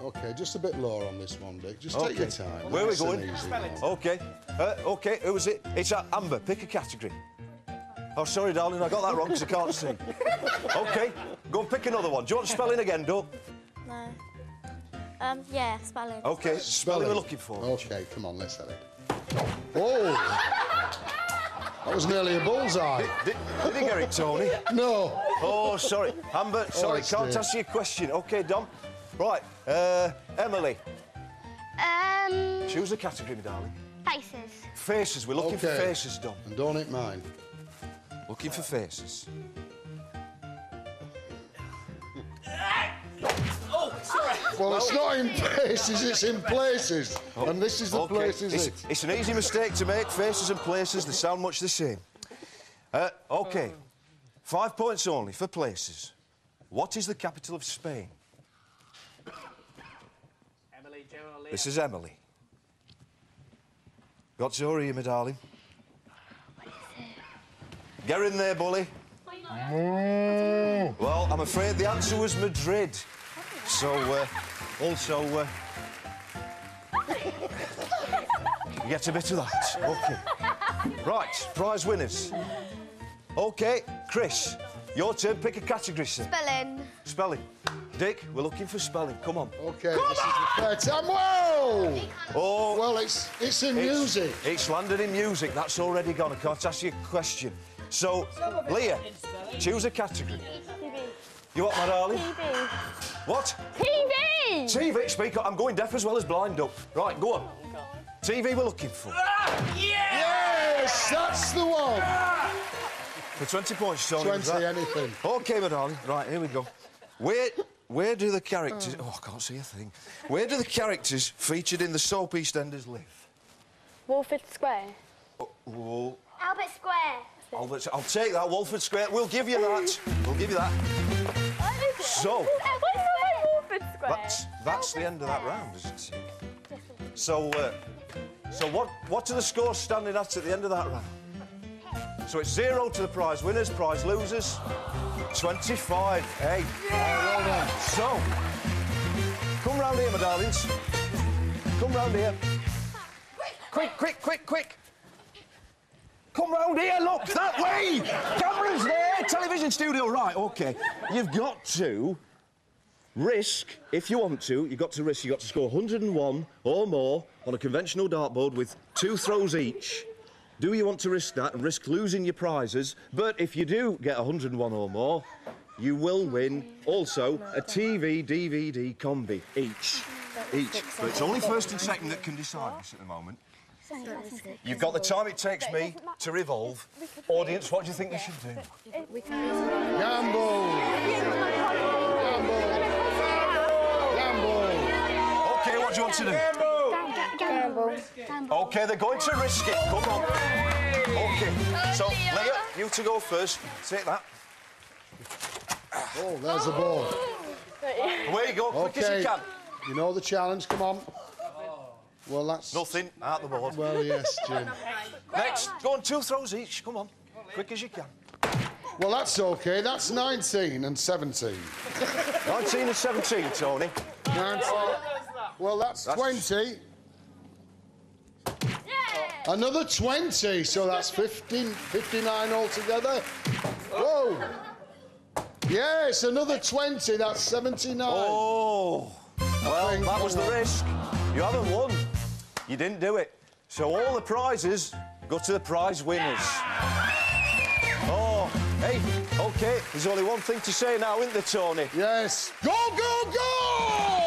OK, just a bit lower on this one, Dick. Just okay. Take your time. Where nice are we going? OK. Uh, OK, who is it? It's uh, Amber. Pick a category. Oh, sorry, darling, I got that wrong because I can't see. OK, go and pick another one. Do you want spelling again, Doug? No. Um, yeah, spelling. OK, spelling we're looking for. OK, come on, let's have it. Oh! That was nearly a bullseye. Did, did, did he get it, Tony? No. Oh, sorry. Amber, sorry, oh, can't dear. Ask you a question. OK, Dom. Right, uh, Emily. Um... Choose the category, my darling. Faces. Faces. We're looking okay. for faces, Dom. And don't hit mine. Looking for faces. Oh, sorry. Well, well, it's not in faces, it's in places. Oh, and this is the okay. place, is it's, it? It's an easy mistake to make. Faces and places, they sound much the same. Uh, OK. Five points only for places. What is the capital of Spain? Emily, Geraldine. This is Emily. Got your ear, my darling. Get in there, bully. No. Well, I'm afraid the answer was Madrid. So, uh, also, uh, you get a bit of that. OK. Right, prize winners. OK, Chris, your turn. Pick a category, sir. Spelling. Spelling. Dick, we're looking for spelling. Come on. OK, come this on! Is the third time. Whoa! Oh, well, it's, it's in it's, music. It's landed in music. That's already gone. I can't ask you a question. So, Leah, choose a category. T V. You what, my darling? T V. What? T V! T V, speak up. I'm going deaf as well as blind up. Right, go on. Oh, T V we're looking for. Ah, yeah! Yes, that's the one! Ah. For twenty points, Tony. twenty, right? Anything. OK, my darling. Right, here we go. Where, where do the characters... Oh. oh, I can't see a thing. Where do the characters featured in the soap EastEnders live? Walford Square. Oh, oh. Albert Square. I'll, I'll take that, Walford Square. We'll give you that. We'll give you that. What is so... What's the Walford Square? That's, that's the end of that round, isn't it? So, uh, so what, what are the scores standing at at the end of that round? So it's zero to the prize winners, prize losers. twenty-five, hey. Yeah! So, come round here, my darlings. Come round here. Quick, quick, quick, quick. Come round here, look, that way! Camera's there, television studio, right, OK. You've got to risk, if you want to, you've got to risk, you've got to score one hundred and one or more on a conventional dartboard with two throws each. Do you want to risk that and risk losing your prizes? But if you do get one hundred and one or more, you will win also a T V, D V D combi, each. Each. But it's only first and second that can decide this at the moment. You've got the time it takes me to revolve. Audience, what do you think we should do? Gamble! Gamble! Gamble! OK, what do you want to do? Gamble! Gamble! OK, they're going to risk it. Come on. OK, so, Leah, you to go first. Take that. Oh, there's the ball. Away you go, quick as you can. You know the challenge, come on. Well, that's... Nothing, out the board. Well, yes, Jim. Next, go on, two throws each, come on. Quick as you can. Well, that's OK, that's nineteen and seventeen. nineteen and seventeen, Tony. nineteen. Well, that's, that's twenty. Yeah. Another twenty, so that's fifteen, fifty-nine altogether. Whoa! Yes, another twenty, that's seventy-nine. Oh! Well, that was the risk. You haven't won. You didn't do it. So all the prizes go to the prize winners. Oh, hey, OK, there's only one thing to say now, isn't there, Tony? Yes. Go, go, go!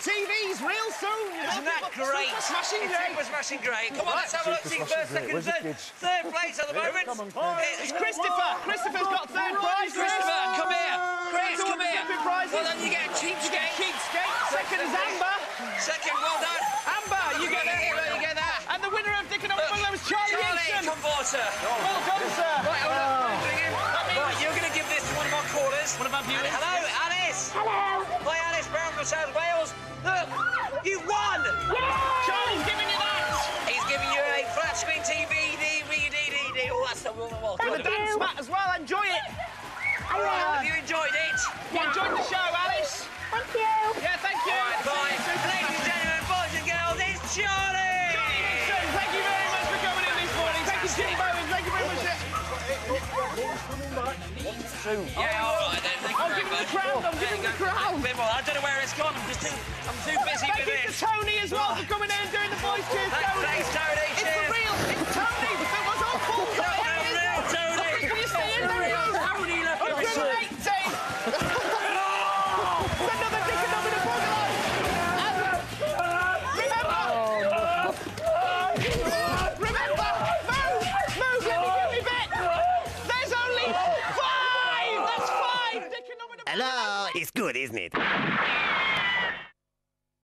T Vs real soon. Isn't that great? Super smashing great. Super smashing great. Come on, let's have a look. See first, second, third, third place at the moment. It's Christopher. Christopher's got third prize. Christopher, come here. Chris, come here. Well done, you get a cheap skate. Cheap skate. Second is Amber. Second, well done. Amber, you get that. You get that. And the winner of Dick and Dom in the Bungalow was Charlie Higson. Charlie, come forward, sir. Well done, sir. Right, right, you're going to give this to one of our callers. One of our viewers. Hello, Alice. Hello. Hi, Alice Brown from South Wales. Look, you won! Yeah! Charlie's giving you that! He's giving you a flat screen T V, D V D, D V D, all that stuff. With a dance mat as well, enjoy it! Hello. Right, have you enjoyed it? Yeah. You enjoyed the show, Alice? Thank you! Yeah, thank you! All right, bye. Ladies and gentlemen, boys and girls, it's Charlie! Charlie Higson, thank you very much for coming in this morning. Thank you, Steve Bowen, thank you very much. Yeah, all right then, thank you very much. Crown, I'm giving the crown. I don't know where it's gone. I'm just too, I'm too busy with this. Thank you to Tony as well for coming in and doing the voice. Cheers, Tony. Thanks, Tony. It's for real. It's Tony. It was all full. No, no, no, Tony. Can you see it? There he is. Tony, look at this. one eight. Another Dick and Dom in the Bungalow. Remember. Remember. Move. Move. Let me give me back. There's only five. That's five. Dick and Dom in the Bungalow. Hello. It's good, isn't it?